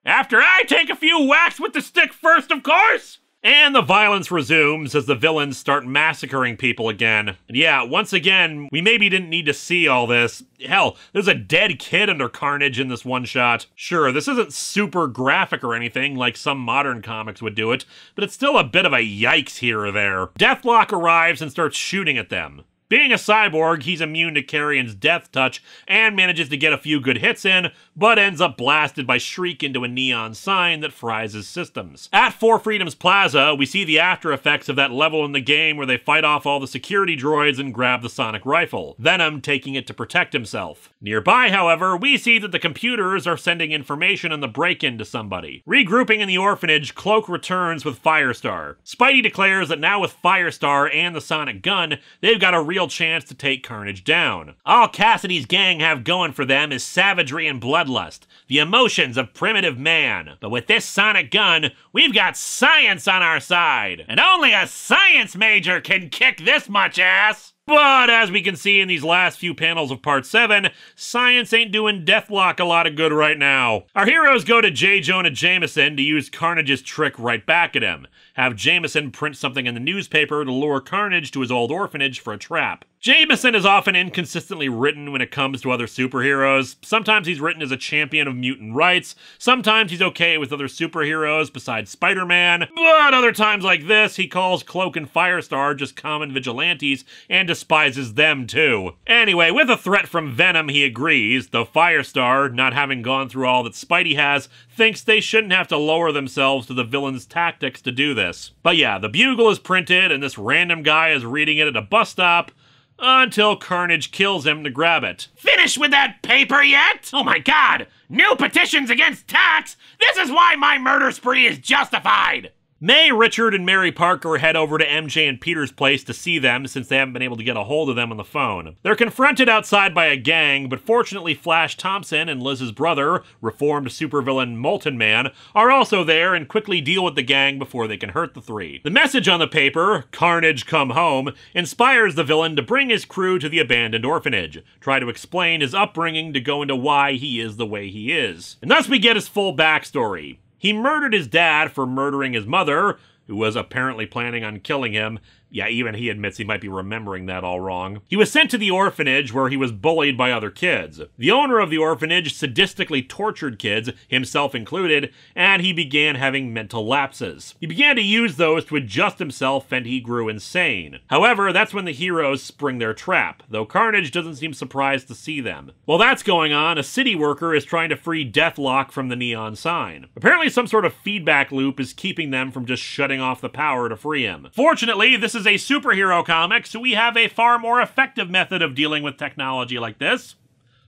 After I take a few whacks with the stick first, of course. And the violence resumes as the villains start massacring people again. And yeah, once again, we maybe didn't need to see all this. Hell, there's a dead kid under Carnage in this one shot. Sure, this isn't super graphic or anything like some modern comics would do it, but it's still a bit of a yikes here or there. Deathlok arrives and starts shooting at them. Being a cyborg, he's immune to Carrion's death touch and manages to get a few good hits in, but ends up blasted by Shriek into a neon sign that fries his systems. At Four Freedoms Plaza, we see the after effects of that level in the game where they fight off all the security droids and grab the sonic rifle, Venom taking it to protect himself. Nearby, however, we see that the computers are sending information on the break-in to somebody. Regrouping in the orphanage, Cloak returns with Firestar. Spidey declares that now with Firestar and the sonic gun, they've got a real chance to take Carnage down. All Cassidy's gang have going for them is savagery and bloodlust, the emotions of primitive man. But with this sonic gun, we've got science on our side, and only a science major can kick this much ass. But as we can see in these last few panels of part seven, science ain't doing Deathlok a lot of good right now. Our heroes go to J. Jonah Jameson to use Carnage's trick right back at him. Have Jameson print something in the newspaper to lure Carnage to his old orphanage for a trap. Jameson is often inconsistently written when it comes to other superheroes. Sometimes he's written as a champion of mutant rights, sometimes he's okay with other superheroes besides Spider-Man, but other times like this, he calls Cloak and Firestar just common vigilantes and despises them too. Anyway, with a threat from Venom, he agrees, though Firestar, not having gone through all that Spidey has, thinks they shouldn't have to lower themselves to the villain's tactics to do this. But yeah, the bugle is printed and this random guy is reading it at a bus stop, until Carnage kills him to grab it. Finished with that paper yet? Oh my god! New petitions against tax? This is why my murder spree is justified! May, Richard, and Mary Parker head over to M J and Peter's place to see them since they haven't been able to get a hold of them on the phone. They're confronted outside by a gang, but fortunately Flash Thompson and Liz's brother, reformed supervillain Molten Man, are also there and quickly deal with the gang before they can hurt the three. The message on the paper, Carnage Come Home, inspires the villain to bring his crew to the abandoned orphanage, try to explain his upbringing to go into why he is the way he is. And thus we get his full backstory. He murdered his dad for murdering his mother, who was apparently planning on killing him. Yeah, even he admits he might be remembering that all wrong. He was sent to the orphanage where he was bullied by other kids. The owner of the orphanage sadistically tortured kids, himself included, and he began having mental lapses. He began to use those to adjust himself and he grew insane. However, that's when the heroes spring their trap, though Carnage doesn't seem surprised to see them. While that's going on, a city worker is trying to free Deathlok from the neon sign. Apparently some sort of feedback loop is keeping them from just shutting off the power to free him. Fortunately, this is a superhero comic, so we have a far more effective method of dealing with technology like this.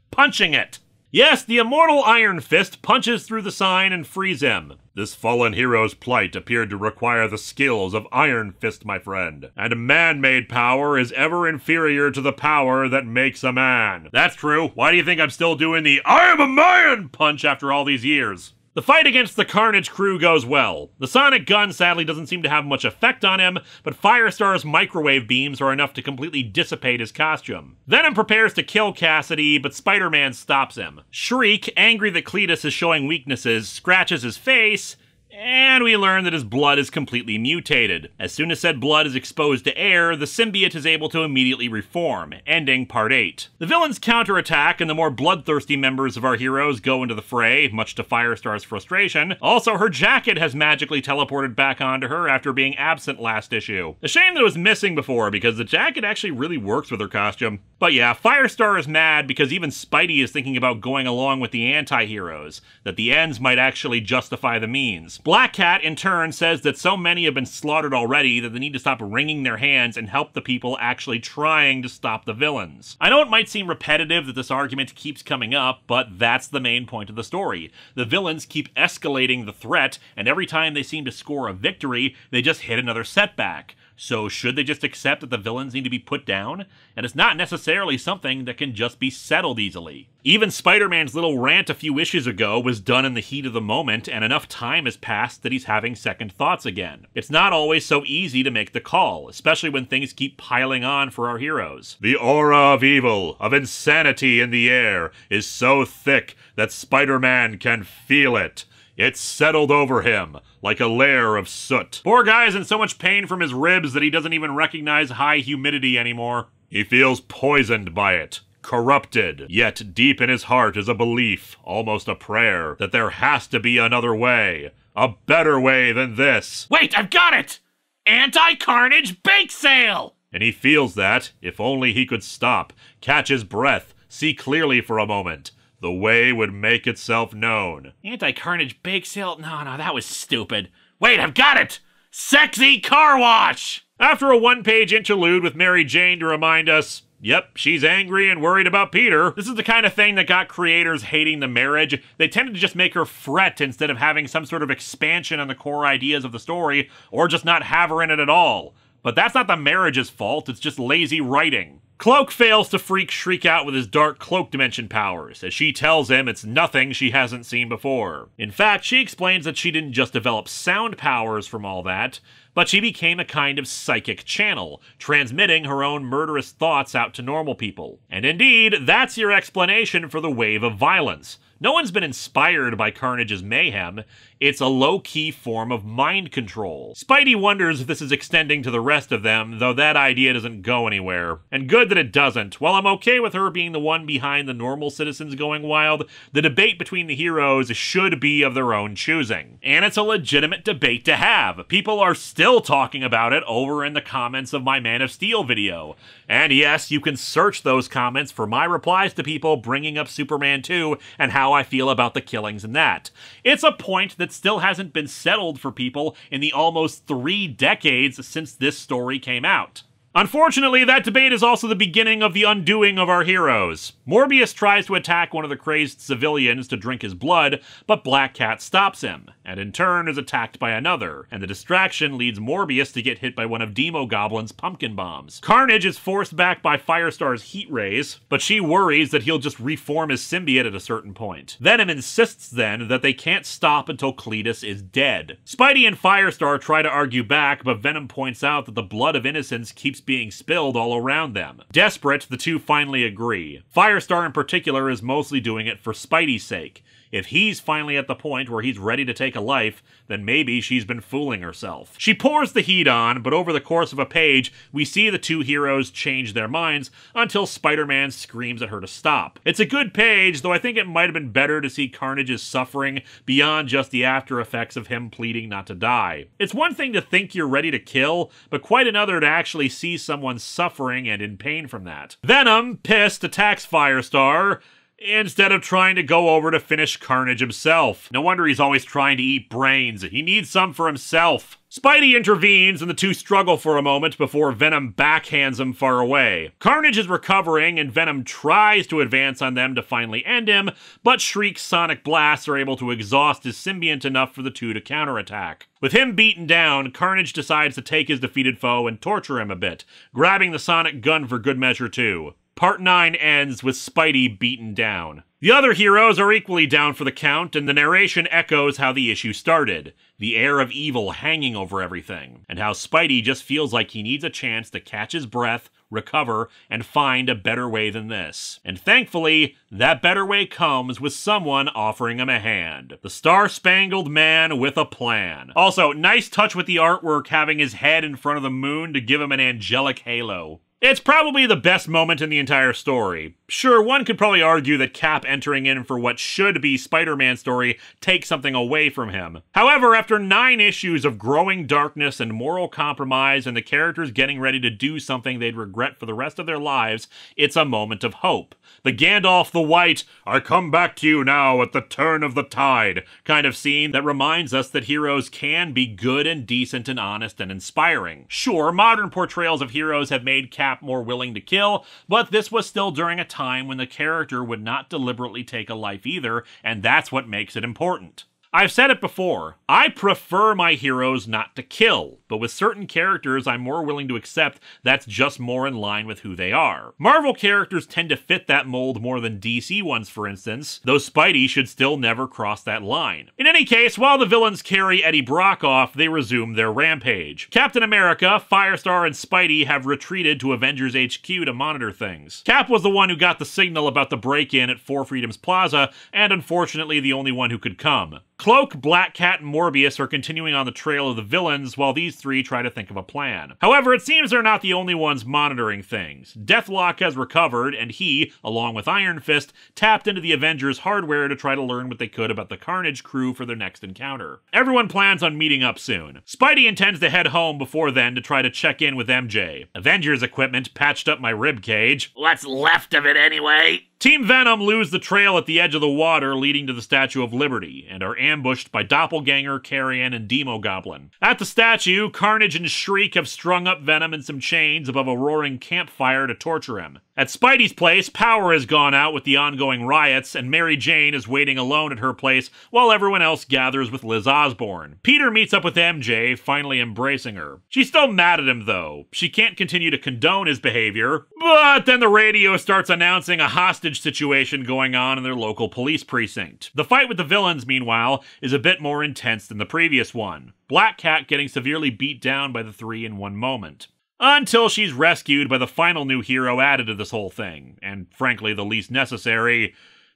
Punching it. Yes, the immortal Iron Fist punches through the sign and frees him. This fallen hero's plight appeared to require the skills of Iron Fist, my friend. And man-made power is ever inferior to the power that makes a man. That's true. Why do you think I'm still doing the I am a man punch after all these years? The fight against the Carnage crew goes well. The sonic gun sadly doesn't seem to have much effect on him, but Firestar's microwave beams are enough to completely dissipate his costume. Venom prepares to kill Cassidy, but Spider-Man stops him. Shriek, angry that Cletus is showing weaknesses, scratches his face, and we learn that his blood is completely mutated. As soon as said blood is exposed to air, the symbiote is able to immediately reform, ending part eight. The villains counterattack, and the more bloodthirsty members of our heroes go into the fray, much to Firestar's frustration. Also, her jacket has magically teleported back onto her after being absent last issue. A shame that it was missing before, because the jacket actually really works with her costume. But yeah, Firestar is mad because even Spidey is thinking about going along with the anti-heroes, that the ends might actually justify the means. Black Cat, in turn, says that so many have been slaughtered already that they need to stop wringing their hands and help the people actually trying to stop the villains. I know it might seem repetitive that this argument keeps coming up, but that's the main point of the story. The villains keep escalating the threat, and every time they seem to score a victory, they just hit another setback. So should they just accept that the villains need to be put down? And it's not necessarily something that can just be settled easily. Even Spider-Man's little rant a few issues ago was done in the heat of the moment, and enough time has passed that he's having second thoughts again. It's not always so easy to make the call, especially when things keep piling on for our heroes. The aura of evil, of insanity in the air, is so thick that Spider-Man can feel it. It's settled over him, like a layer of soot. Poor guy's in so much pain from his ribs that he doesn't even recognize high humidity anymore. He feels poisoned by it, corrupted. Yet deep in his heart is a belief, almost a prayer, that there has to be another way, a better way than this. Wait, I've got it! Anti-Carnage bake sale! And he feels that, if only he could stop, catch his breath, see clearly for a moment, the way would make itself known. Anti-Carnage bake sale? No, no, that was stupid. Wait, I've got it! Sexy car wash! After a one-page interlude with Mary Jane to remind us, yep, she's angry and worried about Peter. This is the kind of thing that got creators hating the marriage. They tended to just make her fret instead of having some sort of expansion on the core ideas of the story, or just not have her in it at all. But that's not the marriage's fault, it's just lazy writing. Cloak fails to freak Shriek out with his dark cloak dimension powers, as she tells him it's nothing she hasn't seen before. In fact, she explains that she didn't just develop sound powers from all that, but she became a kind of psychic channel, transmitting her own murderous thoughts out to normal people. And indeed, that's your explanation for the wave of violence. No one's been inspired by Carnage's mayhem. It's a low-key form of mind control. Spidey wonders if this is extending to the rest of them, though that idea doesn't go anywhere. And good that it doesn't. While I'm okay with her being the one behind the normal citizens going wild, the debate between the heroes should be of their own choosing. And it's a legitimate debate to have. People are still talking about it over in the comments of my Man of Steel video. And yes, you can search those comments for my replies to people bringing up Superman two and how I feel about the killings in that. It's a point that still hasn't been settled for people in the almost three decades since this story came out. Unfortunately, that debate is also the beginning of the undoing of our heroes. Morbius tries to attack one of the crazed civilians to drink his blood, but Black Cat stops him, and in turn is attacked by another, and the distraction leads Morbius to get hit by one of Demogoblin's pumpkin bombs. Carnage is forced back by Firestar's heat rays, but she worries that he'll just reform his symbiote at a certain point. Venom insists then that they can't stop until Cletus is dead. Spidey and Firestar try to argue back, but Venom points out that the blood of innocence keeps being spilled all around them. Desperate, the two finally agree. Firestar in particular is mostly doing it for Spidey's sake. If he's finally at the point where he's ready to take a life, then maybe she's been fooling herself. She pours the heat on, but over the course of a page, we see the two heroes change their minds until Spider-Man screams at her to stop. It's a good page, though I think it might have been better to see Carnage's suffering beyond just the after effects of him pleading not to die. It's one thing to think you're ready to kill, but quite another to actually see someone suffering and in pain from that. Venom, pissed, attacks Firestar, instead of trying to go over to finish Carnage himself. No wonder he's always trying to eat brains. He needs some for himself. Spidey intervenes and the two struggle for a moment before Venom backhands him far away. Carnage is recovering and Venom tries to advance on them to finally end him, but Shriek's sonic blasts are able to exhaust his symbiote enough for the two to counterattack. With him beaten down, Carnage decides to take his defeated foe and torture him a bit, grabbing the sonic gun for good measure too. Part nine ends with Spidey beaten down. The other heroes are equally down for the count, and the narration echoes how the issue started, the air of evil hanging over everything, and how Spidey just feels like he needs a chance to catch his breath, recover, and find a better way than this. And thankfully, that better way comes with someone offering him a hand. The Star-Spangled Man with a plan. Also, nice touch with the artwork having his head in front of the moon to give him an angelic halo. It's probably the best moment in the entire story. Sure, one could probably argue that Cap entering in for what should be Spider-Man's story takes something away from him. However, after nine issues of growing darkness and moral compromise and the characters getting ready to do something they'd regret for the rest of their lives, it's a moment of hope. The Gandalf the White, I come back to you now at the turn of the tide kind of scene that reminds us that heroes can be good and decent and honest and inspiring. Sure, modern portrayals of heroes have made Cap more willing to kill, but this was still during a time when the character would not deliberately take a life either, and that's what makes it important. I've said it before, I prefer my heroes not to kill, but with certain characters I'm more willing to accept that's just more in line with who they are. Marvel characters tend to fit that mold more than D C ones, for instance, though Spidey should still never cross that line. In any case, while the villains carry Eddie Brock off, they resume their rampage. Captain America, Firestar, and Spidey have retreated to Avengers H Q to monitor things. Cap was the one who got the signal about the break-in at Four Freedoms Plaza, and unfortunately the only one who could come. Cloak, Black Cat, and Morbius are continuing on the trail of the villains, while these three try to think of a plan. However, it seems they're not the only ones monitoring things. Deathlok has recovered, and he, along with Iron Fist, tapped into the Avengers' hardware to try to learn what they could about the Carnage crew for their next encounter. Everyone plans on meeting up soon. Spidey intends to head home before then to try to check in with M J. Avengers equipment patched up my rib cage. What's left of it anyway? Team Venom lose the trail at the edge of the water leading to the Statue of Liberty, and are ambushed by Doppelganger, Carrion, and Demogoblin. At the statue, Carnage and Shriek have strung up Venom in some chains above a roaring campfire to torture him. At Spidey's place, power has gone out with the ongoing riots, and Mary Jane is waiting alone at her place while everyone else gathers with Liz Osborn. Peter meets up with M J, finally embracing her. She's still mad at him, though. She can't continue to condone his behavior, but then the radio starts announcing a hostage situation going on in their local police precinct. The fight with the villains, meanwhile, is a bit more intense than the previous one. Black Cat getting severely beat down by the three in one moment. Until she's rescued by the final new hero added to this whole thing, and frankly the least necessary,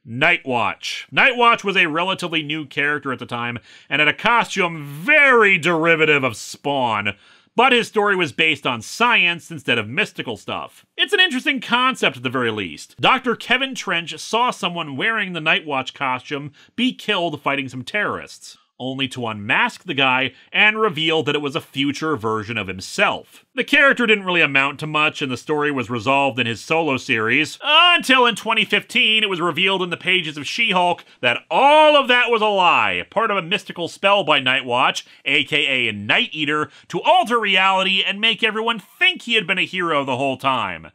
Nightwatch. Nightwatch was a relatively new character at the time, and had a costume very derivative of Spawn, but his story was based on science instead of mystical stuff. It's an interesting concept at the very least. Doctor Kevin Trench saw someone wearing the Nightwatch costume be killed fighting some terrorists, only to unmask the guy and reveal that it was a future version of himself. The character didn't really amount to much, and the story was resolved in his solo series, until in twenty fifteen it was revealed in the pages of She-Hulk that all of that was a lie, part of a mystical spell by Nightwatch, aka Night Eater, to alter reality and make everyone think he had been a hero the whole time.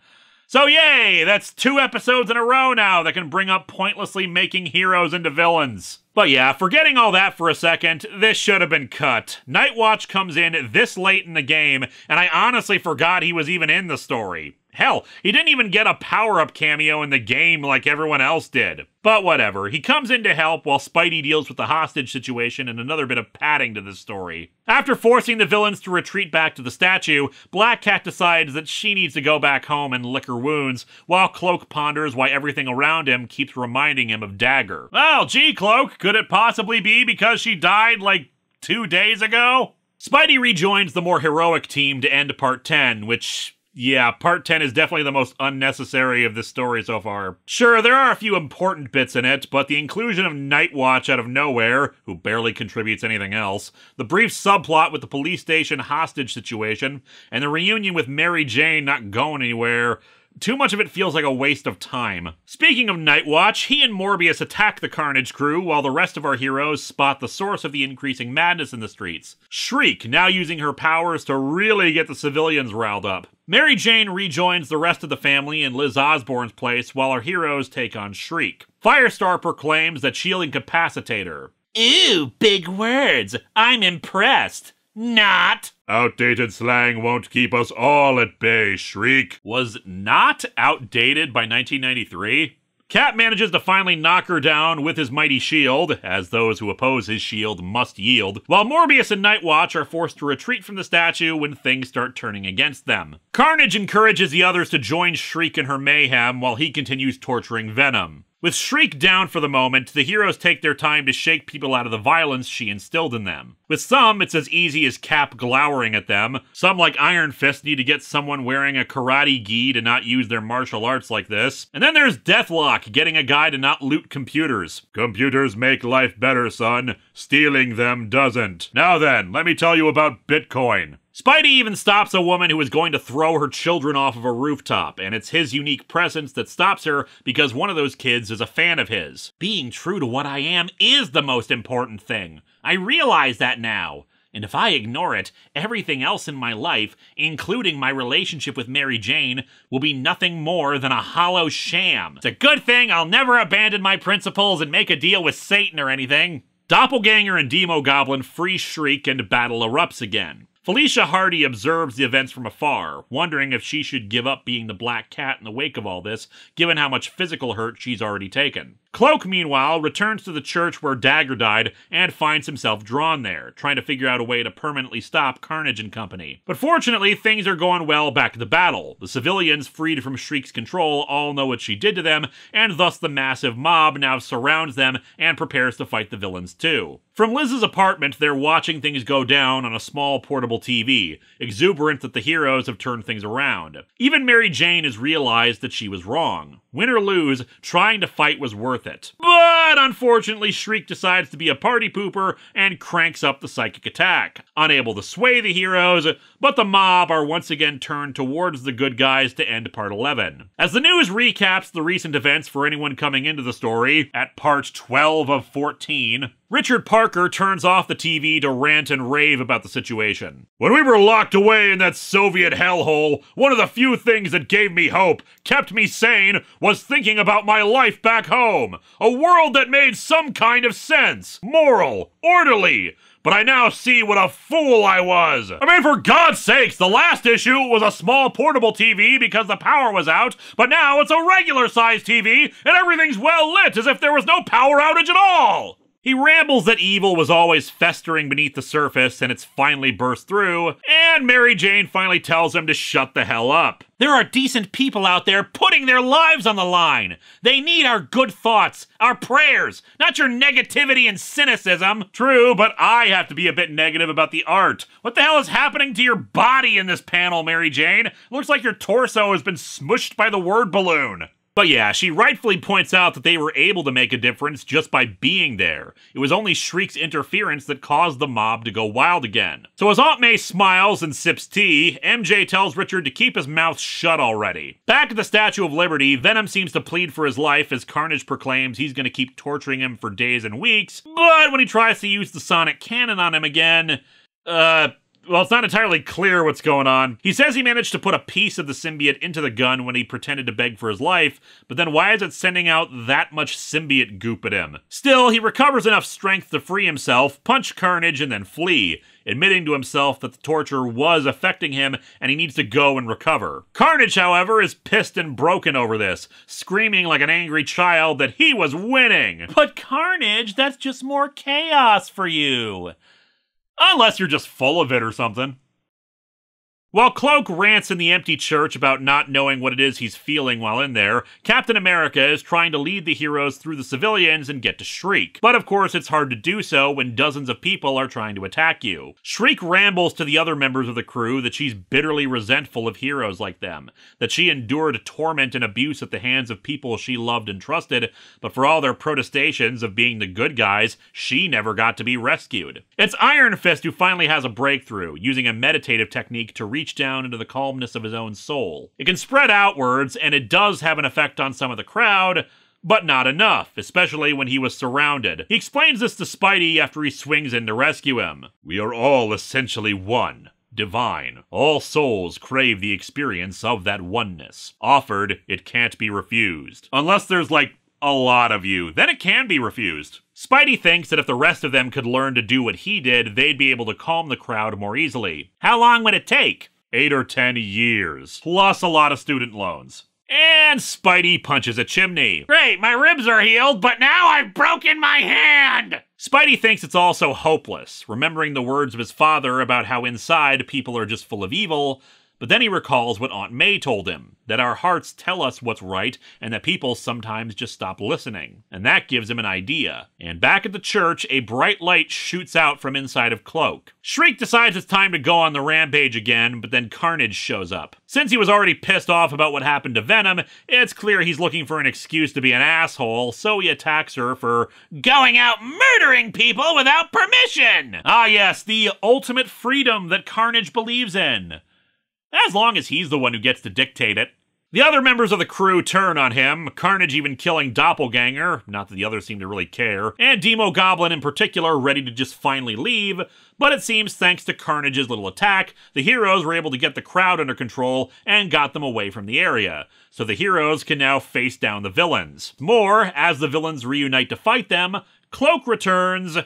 So yay, that's two episodes in a row now that can bring up pointlessly making heroes into villains. But yeah, forgetting all that for a second, this should have been cut. Nightwatch comes in this late in the game, and I honestly forgot he was even in the story. Hell, he didn't even get a power-up cameo in the game like everyone else did. But whatever, he comes in to help while Spidey deals with the hostage situation and another bit of padding to this story. After forcing the villains to retreat back to the statue, Black Cat decides that she needs to go back home and lick her wounds, while Cloak ponders why everything around him keeps reminding him of Dagger. Well, gee, Cloak, could it possibly be because she died, like, two days ago? Spidey rejoins the more heroic team to end part ten, which... yeah, part ten is definitely the most unnecessary of this story so far. Sure, there are a few important bits in it, but the inclusion of Nightwatch out of nowhere, who barely contributes anything else, the brief subplot with the police station hostage situation, and the reunion with Mary Jane not going anywhere... too much of it feels like a waste of time. Speaking of Nightwatch, he and Morbius attack the Carnage crew while the rest of our heroes spot the source of the increasing madness in the streets. Shriek now using her powers to really get the civilians riled up. Mary Jane rejoins the rest of the family in Liz Osborn's place while our heroes take on Shriek. Firestar proclaims that she'll incapacitate her. Ew, big words. I'm impressed. Not. Outdated slang won't keep us all at bay, Shriek. Was not outdated by nineteen ninety-three? Cat manages to finally knock her down with his mighty shield, as those who oppose his shield must yield, while Morbius and Nightwatch are forced to retreat from the statue when things start turning against them. Carnage encourages the others to join Shriek in her mayhem while he continues torturing Venom. With Shriek down for the moment, the heroes take their time to shake people out of the violence she instilled in them. With some, it's as easy as Cap glowering at them. Some, like Iron Fist, need to get someone wearing a karate gi to not use their martial arts like this. And then there's Deathlok, getting a guy to not loot computers. Computers make life better, son. Stealing them doesn't. Now then, let me tell you about Bitcoin. Spidey even stops a woman who is going to throw her children off of a rooftop, and it's his unique presence that stops her because one of those kids is a fan of his. Being true to what I am is the most important thing. I realize that now. And if I ignore it, everything else in my life, including my relationship with Mary Jane, will be nothing more than a hollow sham. It's a good thing I'll never abandon my principles and make a deal with Satan or anything. Doppelganger and Demogoblin free Shriek and battle erupts again. Felicia Hardy observes the events from afar, wondering if she should give up being the Black Cat in the wake of all this, given how much physical hurt she's already taken. Cloak, meanwhile, returns to the church where Dagger died and finds himself drawn there, trying to figure out a way to permanently stop Carnage and company. But fortunately, things are going well back at the battle. The civilians, freed from Shriek's control, all know what she did to them, and thus the massive mob now surrounds them and prepares to fight the villains too. From Liz's apartment, they're watching things go down on a small portable T V, exuberant that the heroes have turned things around. Even Mary Jane has realized that she was wrong. Win or lose, trying to fight was worth it. But unfortunately, Shriek decides to be a party pooper and cranks up the psychic attack, unable to sway the heroes, but the mob are once again turned towards the good guys to end part eleven. As the news recaps the recent events for anyone coming into the story, at part twelve of fourteen, Richard Parker turns off the T V to rant and rave about the situation. When we were locked away in that Soviet hellhole, one of the few things that gave me hope, kept me sane, was thinking about my life back home. A world that made some kind of sense, moral, orderly. But I now see what a fool I was! I mean, for God's sakes, the last issue was a small portable T V because the power was out, but now it's a regular-sized T V, and everything's well lit as if there was no power outage at all! He rambles that evil was always festering beneath the surface and it's finally burst through, and Mary Jane finally tells him to shut the hell up. There are decent people out there putting their lives on the line. They need our good thoughts, our prayers, not your negativity and cynicism. True, but I have to be a bit negative about the art. What the hell is happening to your body in this panel, Mary Jane? It looks like your torso has been smushed by the word balloon. But yeah, she rightfully points out that they were able to make a difference just by being there. It was only Shriek's interference that caused the mob to go wild again. So as Aunt May smiles and sips tea, M J tells Richard to keep his mouth shut already. Back at the Statue of Liberty, Venom seems to plead for his life as Carnage proclaims he's going to keep torturing him for days and weeks, but when he tries to use the sonic cannon on him again, uh... well, it's not entirely clear what's going on. He says he managed to put a piece of the symbiote into the gun when he pretended to beg for his life, but then why is it sending out that much symbiote goop at him? Still, he recovers enough strength to free himself, punch Carnage, and then flee, admitting to himself that the torture was affecting him and he needs to go and recover. Carnage, however, is pissed and broken over this, screaming like an angry child that he was winning. But Carnage, that's just more chaos for you. Unless you're just full of it or something. While Cloak rants in the empty church about not knowing what it is he's feeling while in there, Captain America is trying to lead the heroes through the civilians and get to Shriek. But of course it's hard to do so when dozens of people are trying to attack you. Shriek rambles to the other members of the crew that she's bitterly resentful of heroes like them, that she endured torment and abuse at the hands of people she loved and trusted, but for all their protestations of being the good guys, she never got to be rescued. It's Iron Fist who finally has a breakthrough, using a meditative technique to reach down into the calmness of his own soul. It can spread outwards, and it does have an effect on some of the crowd, but not enough, especially when he was surrounded. He explains this to Spidey after he swings in to rescue him. We are all essentially one, divine. All souls crave the experience of that oneness. Offered, it can't be refused. Unless there's, like, a lot of you, then it can be refused. Spidey thinks that if the rest of them could learn to do what he did, they'd be able to calm the crowd more easily. How long would it take? Eight or ten years, plus a lot of student loans. And Spidey punches a chimney. Great, my ribs are healed, but now I've broken my hand! Spidey thinks it's all so hopeless, remembering the words of his father about how inside people are just full of evil, but then he recalls what Aunt May told him, that our hearts tell us what's right and that people sometimes just stop listening. And that gives him an idea. And back at the church, a bright light shoots out from inside of Cloak. Shriek decides it's time to go on the rampage again, but then Carnage shows up. Since he was already pissed off about what happened to Venom, it's clear he's looking for an excuse to be an asshole, so he attacks her for going out murdering people without permission! Ah yes, the ultimate freedom that Carnage believes in. As long as he's the one who gets to dictate it. The other members of the crew turn on him, Carnage even killing Doppelganger, not that the others seem to really care, and Demogoblin in particular ready to just finally leave, but it seems thanks to Carnage's little attack, the heroes were able to get the crowd under control and got them away from the area, so the heroes can now face down the villains. More, as the villains reunite to fight them, Cloak returns,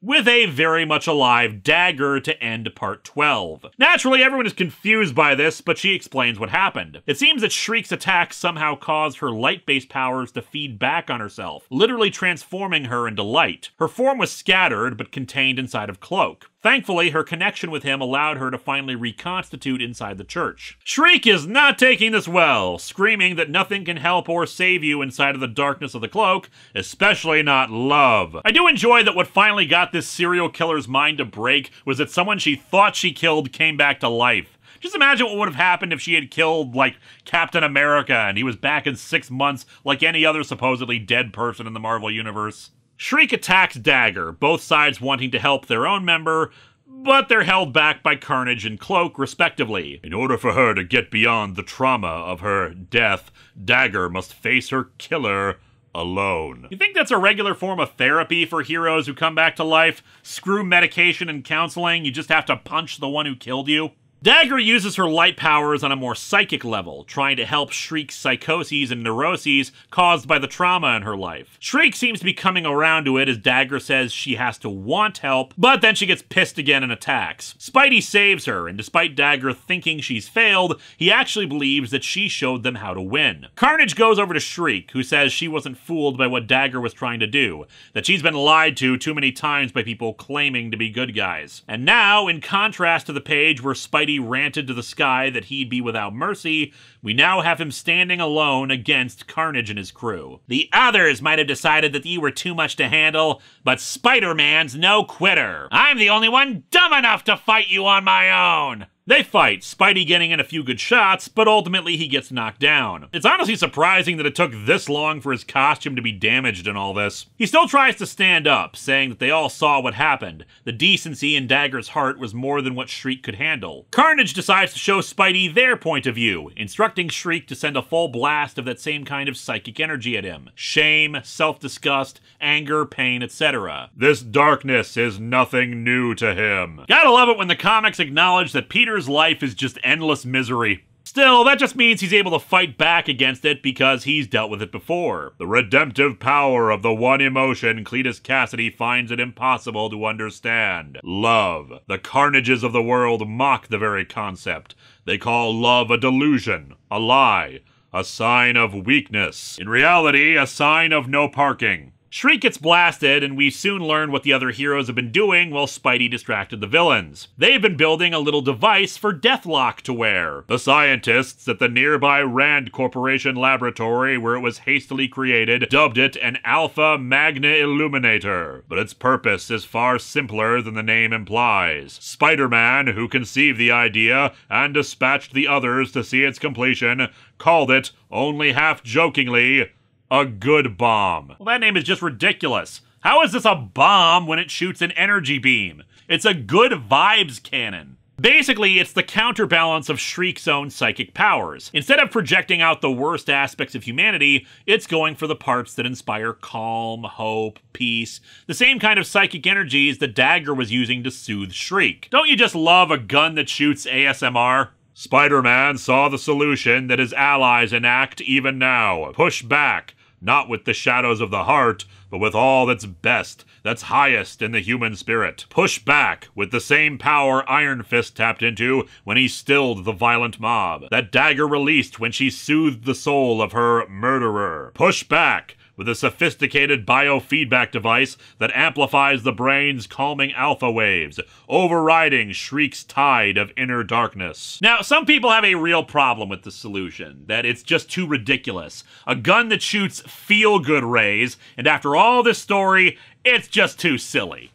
with a very much alive Dagger to end part twelve. Naturally, everyone is confused by this, but she explains what happened. It seems that Shriek's attack somehow caused her light-based powers to feed back on herself, literally transforming her into light. Her form was scattered, but contained inside of Cloak. Thankfully, her connection with him allowed her to finally reconstitute inside the church. Shriek is not taking this well, screaming that nothing can help or save you inside of the darkness of the Cloak, especially not love. I do enjoy that what finally got this serial killer's mind to break was that someone she thought she killed came back to life. Just imagine what would have happened if she had killed, like, Captain America and he was back in six months like any other supposedly dead person in the Marvel Universe. Shriek attacks Dagger, both sides wanting to help their own member, but they're held back by Carnage and Cloak, respectively. In order for her to get beyond the trauma of her death, Dagger must face her killer alone. You think that's a regular form of therapy for heroes who come back to life? Screw medication and counseling, you just have to punch the one who killed you? Dagger uses her light powers on a more psychic level, trying to help Shriek's psychoses and neuroses caused by the trauma in her life. Shriek seems to be coming around to it as Dagger says she has to want help, but then she gets pissed again and attacks. Spidey saves her, and despite Dagger thinking she's failed, he actually believes that she showed them how to win. Carnage goes over to Shriek, who says she wasn't fooled by what Dagger was trying to do, that she's been lied to too many times by people claiming to be good guys. And now, in contrast to the page where Spidey ranted to the sky that he'd be without mercy, we now have him standing alone against Carnage and his crew. The others might have decided that you were too much to handle, but Spider-Man's no quitter. I'm the only one dumb enough to fight you on my own. They fight, Spidey getting in a few good shots, but ultimately he gets knocked down. It's honestly surprising that it took this long for his costume to be damaged in all this. He still tries to stand up, saying that they all saw what happened. The decency in Dagger's heart was more than what Shriek could handle. Carnage decides to show Spidey their point of view, instructing Shriek to send a full blast of that same kind of psychic energy at him. Shame, self-disgust, anger, pain, et cetera. This darkness is nothing new to him. Gotta love it when the comics acknowledge that Peter's life is just endless misery. Still, that just means he's able to fight back against it because he's dealt with it before. The redemptive power of the one emotion Cletus Kasady finds it impossible to understand. Love. The carnages of the world mock the very concept. They call love a delusion, a lie, a sign of weakness. In reality, a sign of no parking. Shriek gets blasted, and we soon learn what the other heroes have been doing while Spidey distracted the villains. They've been building a little device for Deathlok to wear. The scientists at the nearby Rand Corporation laboratory where it was hastily created dubbed it an Alpha Magna Illuminator, but its purpose is far simpler than the name implies. Spider-Man, who conceived the idea and dispatched the others to see its completion, called it, only half-jokingly, a good bomb. Well, that name is just ridiculous. How is this a bomb when it shoots an energy beam? It's a good vibes cannon. Basically, it's the counterbalance of Shriek's own psychic powers. Instead of projecting out the worst aspects of humanity, it's going for the parts that inspire calm, hope, peace, the same kind of psychic energies that Dagger was using to soothe Shriek. Don't you just love a gun that shoots A S M R? Spider-Man saw the solution that his allies enact even now. Push back. Not with the shadows of the heart, but with all that's best, that's highest in the human spirit. Push back with the same power Iron Fist tapped into when he stilled the violent mob, that Dagger released when she soothed the soul of her murderer. Push back with a sophisticated biofeedback device that amplifies the brain's calming alpha waves, overriding Shriek's tide of inner darkness. Now, some people have a real problem with the solution, that it's just too ridiculous. A gun that shoots feel-good rays, and after all this story, it's just too silly.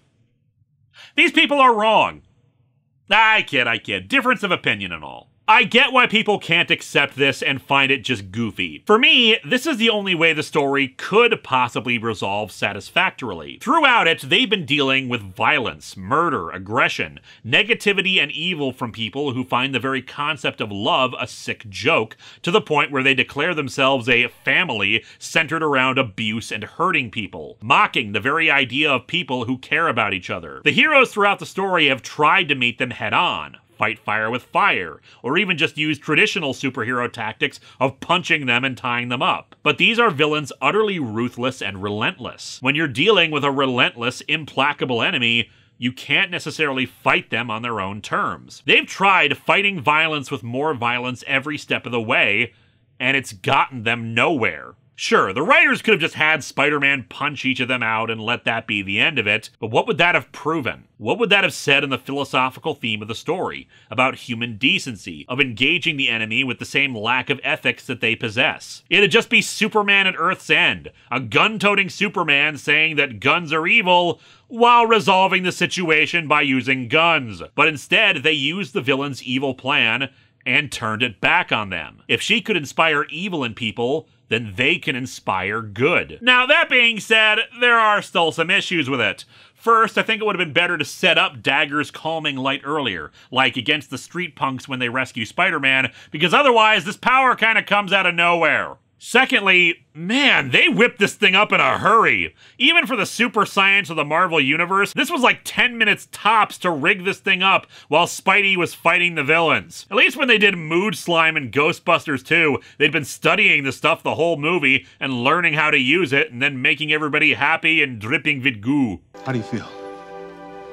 These people are wrong. I kid, I kid. Difference of opinion and all. I get why people can't accept this and find it just goofy. For me, this is the only way the story could possibly resolve satisfactorily. Throughout it, they've been dealing with violence, murder, aggression, negativity and evil from people who find the very concept of love a sick joke, to the point where they declare themselves a family centered around abuse and hurting people, mocking the very idea of people who care about each other. The heroes throughout the story have tried to meet them head on, fight fire with fire, or even just use traditional superhero tactics of punching them and tying them up. But these are villains utterly ruthless and relentless. When you're dealing with a relentless, implacable enemy, you can't necessarily fight them on their own terms. They've tried fighting violence with more violence every step of the way, and it's gotten them nowhere. Sure, the writers could have just had Spider-Man punch each of them out and let that be the end of it, but what would that have proven? What would that have said in the philosophical theme of the story, about human decency, of engaging the enemy with the same lack of ethics that they possess? It'd just be Superman at Earth's End, a gun-toting Superman saying that guns are evil, while resolving the situation by using guns. But instead, they used the villain's evil plan and turned it back on them. If she could inspire evil in people, then they can inspire good. Now, that being said, there are still some issues with it. First, I think it would have been better to set up Dagger's calming light earlier, like against the street punks when they rescue Spider-Man, because otherwise this power kind of comes out of nowhere. Secondly, man, they whipped this thing up in a hurry. Even for the super science of the Marvel Universe, this was like ten minutes tops to rig this thing up while Spidey was fighting the villains. At least when they did Mood Slime and Ghostbusters two, they'd been studying the stuff the whole movie and learning how to use it and then making everybody happy and dripping with goo. How do you feel?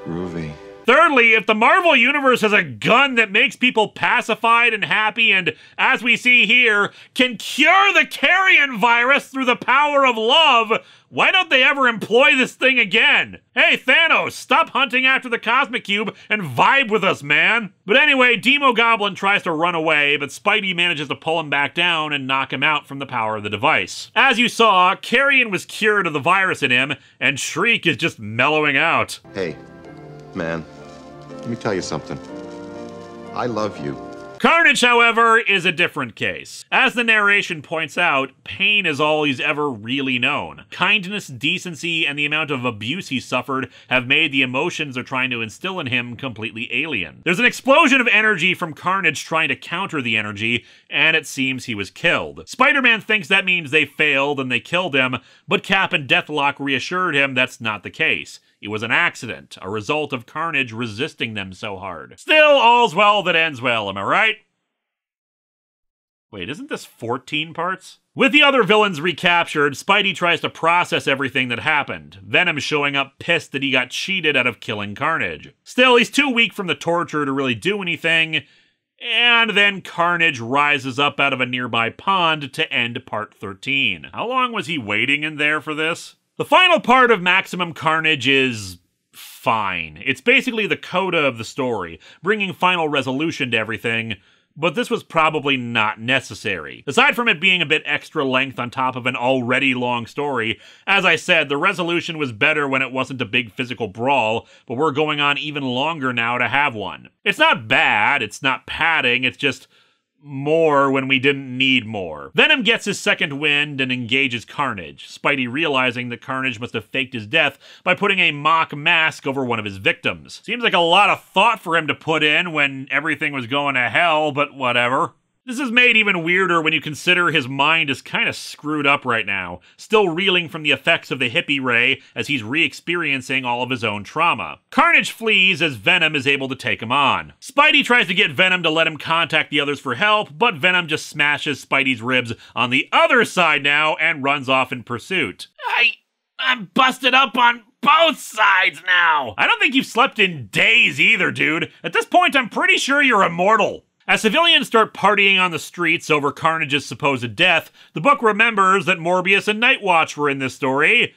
Groovy. Thirdly, if the Marvel Universe has a gun that makes people pacified and happy and, as we see here, can cure the carrion virus through the power of love, why don't they ever employ this thing again? Hey, Thanos, stop hunting after the Cosmic Cube and vibe with us, man! But anyway, Demogoblin tries to run away, but Spidey manages to pull him back down and knock him out from the power of the device. As you saw, Carrion was cured of the virus in him, and Shriek is just mellowing out. Hey, man. Let me tell you something. I love you. Carnage, however, is a different case. As the narration points out, pain is all he's ever really known. Kindness, decency, and the amount of abuse he suffered have made the emotions they're trying to instill in him completely alien. There's an explosion of energy from Carnage trying to counter the energy, and it seems he was killed. Spider-Man thinks that means they failed and they killed him, but Cap and Deathlok reassured him that's not the case. It was an accident, a result of Carnage resisting them so hard. Still, all's well that ends well, am I right? Wait, isn't this fourteen parts? With the other villains recaptured, Spidey tries to process everything that happened, Venom showing up pissed that he got cheated out of killing Carnage. Still, he's too weak from the torture to really do anything, and then Carnage rises up out of a nearby pond to end part thirteen. How long was he waiting in there for this? The final part of Maximum Carnage is fine. It's basically the coda of the story, bringing final resolution to everything, but this was probably not necessary. Aside from it being a bit extra length on top of an already long story, as I said, the resolution was better when it wasn't a big physical brawl, but we're going on even longer now to have one. It's not bad, it's not padding, it's just more when we didn't need more. Venom gets his second wind and engages Carnage, Spidey realizing that Carnage must have faked his death by putting a mock mask over one of his victims. Seems like a lot of thought for him to put in when everything was going to hell, but whatever. This is made even weirder when you consider his mind is kind of screwed up right now, still reeling from the effects of the hippie ray as he's re-experiencing all of his own trauma. Carnage flees as Venom is able to take him on. Spidey tries to get Venom to let him contact the others for help, but Venom just smashes Spidey's ribs on the other side now and runs off in pursuit. I... I'm busted up on both sides now! I don't think you've slept in days either, dude. At this point, I'm pretty sure you're immortal. As civilians start partying on the streets over Carnage's supposed death, the book remembers that Morbius and Nightwatch were in this story,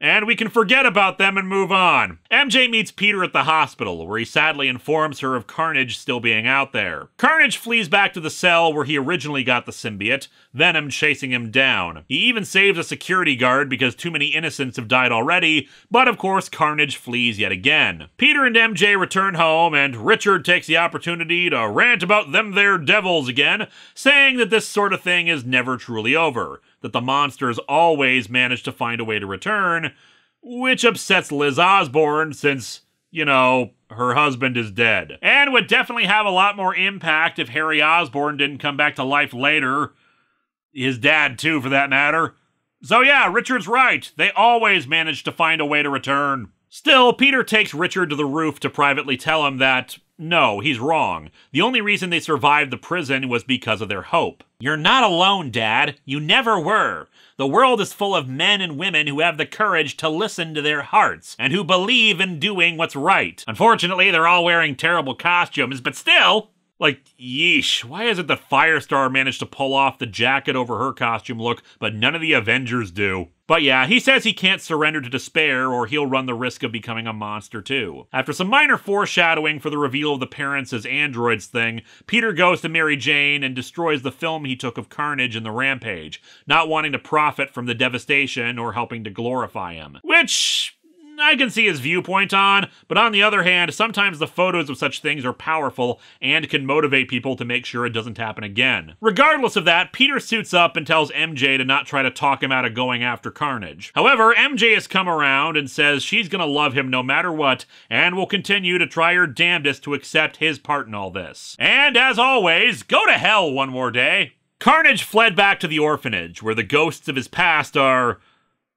and we can forget about them and move on. M J meets Peter at the hospital, where he sadly informs her of Carnage still being out there. Carnage flees back to the cell where he originally got the symbiote, Venom chasing him down. He even saves a security guard because too many innocents have died already, but of course Carnage flees yet again. Peter and M J return home, and Richard takes the opportunity to rant about them there devils again, saying that this sort of thing is never truly over, that the monsters always manage to find a way to return, which upsets Liz Osborn since, you know, her husband is dead. And would definitely have a lot more impact if Harry Osborn didn't come back to life later. His dad, too, for that matter. So yeah, Richard's right. They always manage to find a way to return. Still, Peter takes Richard to the roof to privately tell him that No, he's wrong. The only reason they survived the prison was because of their hope. You're not alone, Dad. You never were. The world is full of men and women who have the courage to listen to their hearts, and who believe in doing what's right. Unfortunately, they're all wearing terrible costumes, but still... Like, yeesh, why is it that Firestar managed to pull off the jacket over her costume look, but none of the Avengers do? But yeah, he says he can't surrender to despair or he'll run the risk of becoming a monster too. After some minor foreshadowing for the reveal of the parents as androids thing, Peter goes to Mary Jane and destroys the film he took of Carnage in the Rampage, not wanting to profit from the devastation or helping to glorify him. Which... I can see his viewpoint on, but on the other hand, sometimes the photos of such things are powerful and can motivate people to make sure it doesn't happen again. Regardless of that, Peter suits up and tells M J to not try to talk him out of going after Carnage. However, M J has come around and says she's gonna love him no matter what, and will continue to try her damnedest to accept his part in all this. And as always, go to hell one more day. Carnage fled back to the orphanage, where the ghosts of his past are...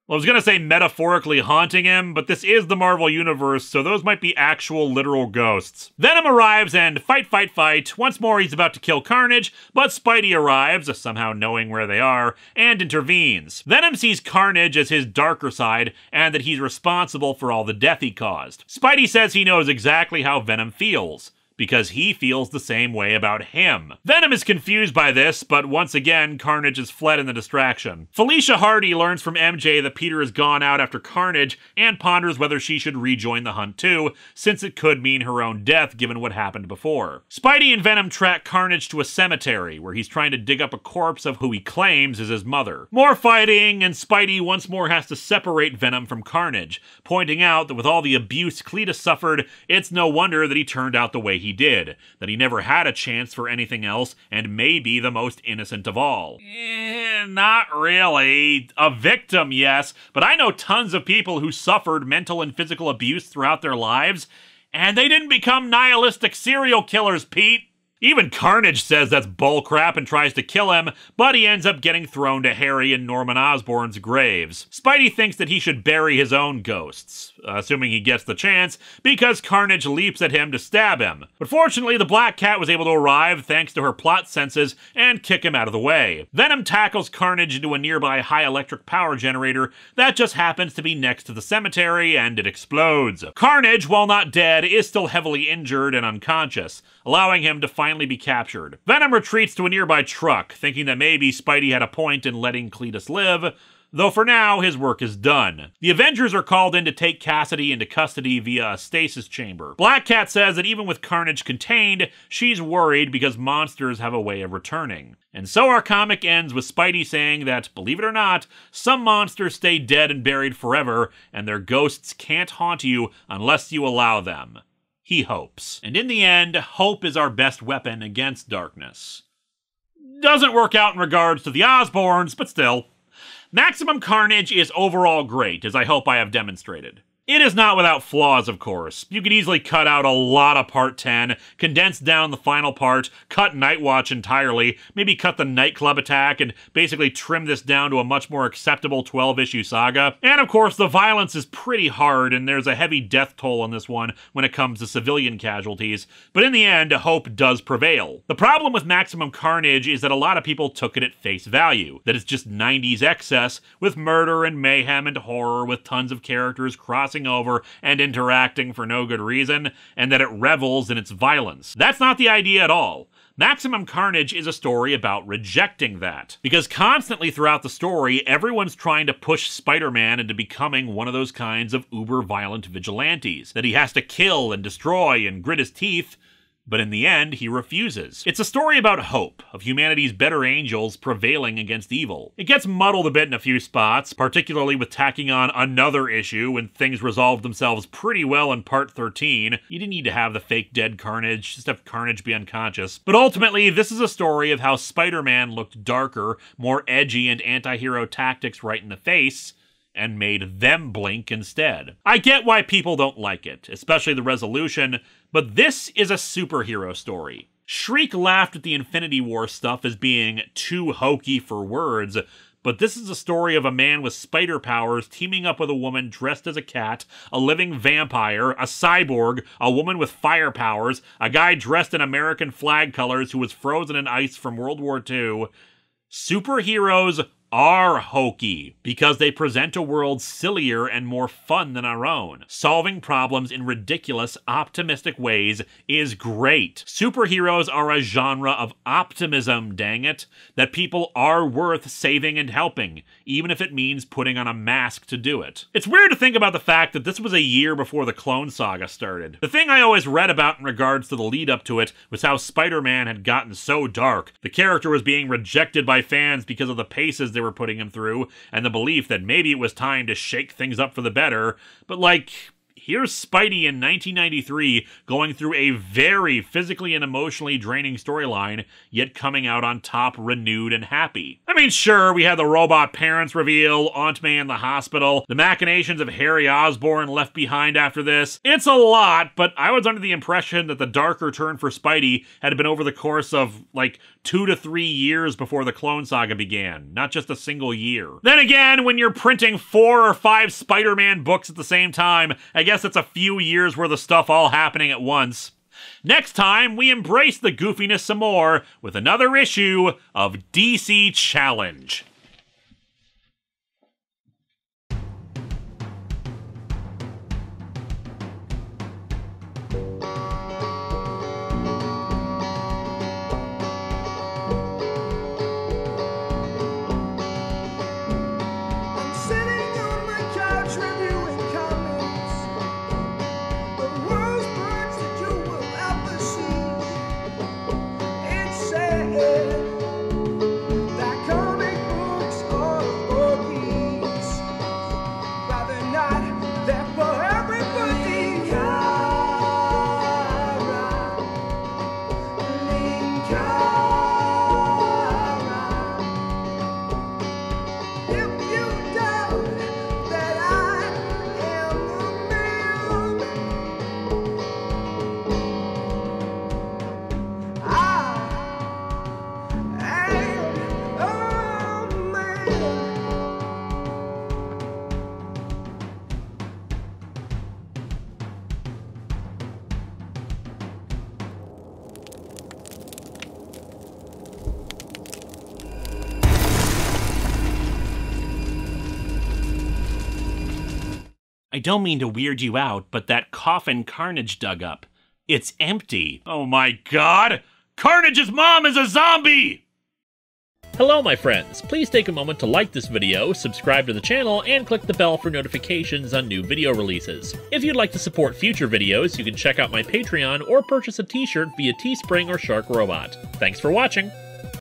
Well, I was gonna say metaphorically haunting him, but this is the Marvel Universe, so those might be actual literal ghosts. Venom arrives and fight, fight, fight. Once more, he's about to kill Carnage, but Spidey arrives, somehow knowing where they are, and intervenes. Venom sees Carnage as his darker side, and that he's responsible for all the death he caused. Spidey says he knows exactly how Venom feels, because he feels the same way about him. Venom is confused by this, but once again, Carnage has fled in the distraction. Felicia Hardy learns from M J that Peter has gone out after Carnage and ponders whether she should rejoin the hunt too, since it could mean her own death given what happened before. Spidey and Venom track Carnage to a cemetery, where he's trying to dig up a corpse of who he claims is his mother. More fighting, and Spidey once more has to separate Venom from Carnage, pointing out that with all the abuse Cletus suffered, it's no wonder that he turned out the way he He did, that he never had a chance for anything else, and may be the most innocent of all. Eh, not really. A victim, yes, but I know tons of people who suffered mental and physical abuse throughout their lives, and they didn't become nihilistic serial killers, Pete. Even Carnage says that's bullcrap and tries to kill him, but he ends up getting thrown to Harry and Norman Osborn's graves. Spidey thinks that he should bury his own ghosts, assuming he gets the chance, because Carnage leaps at him to stab him. But fortunately, the Black Cat was able to arrive thanks to her plot senses and kick him out of the way. Venom tackles Carnage into a nearby high electric power generator that just happens to be next to the cemetery, and it explodes. Carnage, while not dead, is still heavily injured and unconscious, allowing him to find finally be captured. Venom retreats to a nearby truck, thinking that maybe Spidey had a point in letting Cletus live, though for now, his work is done. The Avengers are called in to take Kasady into custody via a stasis chamber. Black Cat says that even with Carnage contained, she's worried because monsters have a way of returning. And so our comic ends with Spidey saying that, believe it or not, some monsters stay dead and buried forever, and their ghosts can't haunt you unless you allow them. He hopes. And in the end, hope is our best weapon against darkness. Doesn't work out in regards to the Osborns, but still. Maximum Carnage is overall great, as I hope I have demonstrated. It is not without flaws, of course. You could easily cut out a lot of part ten, condense down the final part, cut Nightwatch entirely, maybe cut the nightclub attack, and basically trim this down to a much more acceptable twelve issue saga. And of course, the violence is pretty hard, and there's a heavy death toll on this one when it comes to civilian casualties. But in the end, hope does prevail. The problem with Maximum Carnage is that a lot of people took it at face value, that it's just nineties excess, with murder and mayhem and horror, with tons of characters crossing over and interacting for no good reason, and that it revels in its violence. That's not the idea at all. Maximum Carnage is a story about rejecting that, because constantly throughout the story, everyone's trying to push Spider-Man into becoming one of those kinds of uber-violent vigilantes, that he has to kill and destroy and grit his teeth, but in the end, he refuses. It's a story about hope, of humanity's better angels prevailing against evil. It gets muddled a bit in a few spots, particularly with tacking on another issue when things resolve themselves pretty well in part thirteen. You didn't need to have the fake dead Carnage, just have Carnage be unconscious. But ultimately, this is a story of how Spider-Man looked darker, more edgy and anti-hero tactics right in the face, and made them blink instead. I get why people don't like it, especially the resolution, but this is a superhero story. Shriek laughed at the Infinity War stuff as being too hokey for words, But this is the story of a man with spider powers teaming up with a woman dressed as a cat, a living vampire, a cyborg, a woman with fire powers, a guy dressed in American flag colors who was frozen in ice from World War Two. Superheroes are hokey because they present a world sillier and more fun than our own. Solving problems in ridiculous, optimistic ways is great. Superheroes are a genre of optimism, dang it, that people are worth saving and helping, even if it means putting on a mask to do it. It's weird to think about the fact that this was a year before the Clone Saga started. The thing I always read about in regards to the lead up to it was how Spider-Man had gotten so dark. The character was being rejected by fans because of the paces they were putting him through, and the belief that maybe it was time to shake things up for the better, but like, here's Spidey in nineteen ninety-three going through a very physically and emotionally draining storyline, yet coming out on top renewed and happy. I mean, sure, we had the robot parents reveal, Aunt May in the hospital, the machinations of Harry Osborn left behind after this. It's a lot, but I was under the impression that the darker turn for Spidey had been over the course of, like, two to three years before the Clone Saga began, not just a single year. Then again, when you're printing four or five Spider-Man books at the same time, I guess it's a few years worth of stuff all happening at once. Next time, we embrace the goofiness some more with another issue of D C Challenge. I don't mean to weird you out, but that coffin Carnage dug up, it's empty. Oh my god! Carnage's mom is a zombie! Hello my friends, please take a moment to like this video, subscribe to the channel, and click the bell for notifications on new video releases. If you'd like to support future videos, you can check out my Patreon or purchase a t-shirt via Teespring or Shark Robot. Thanks for watching!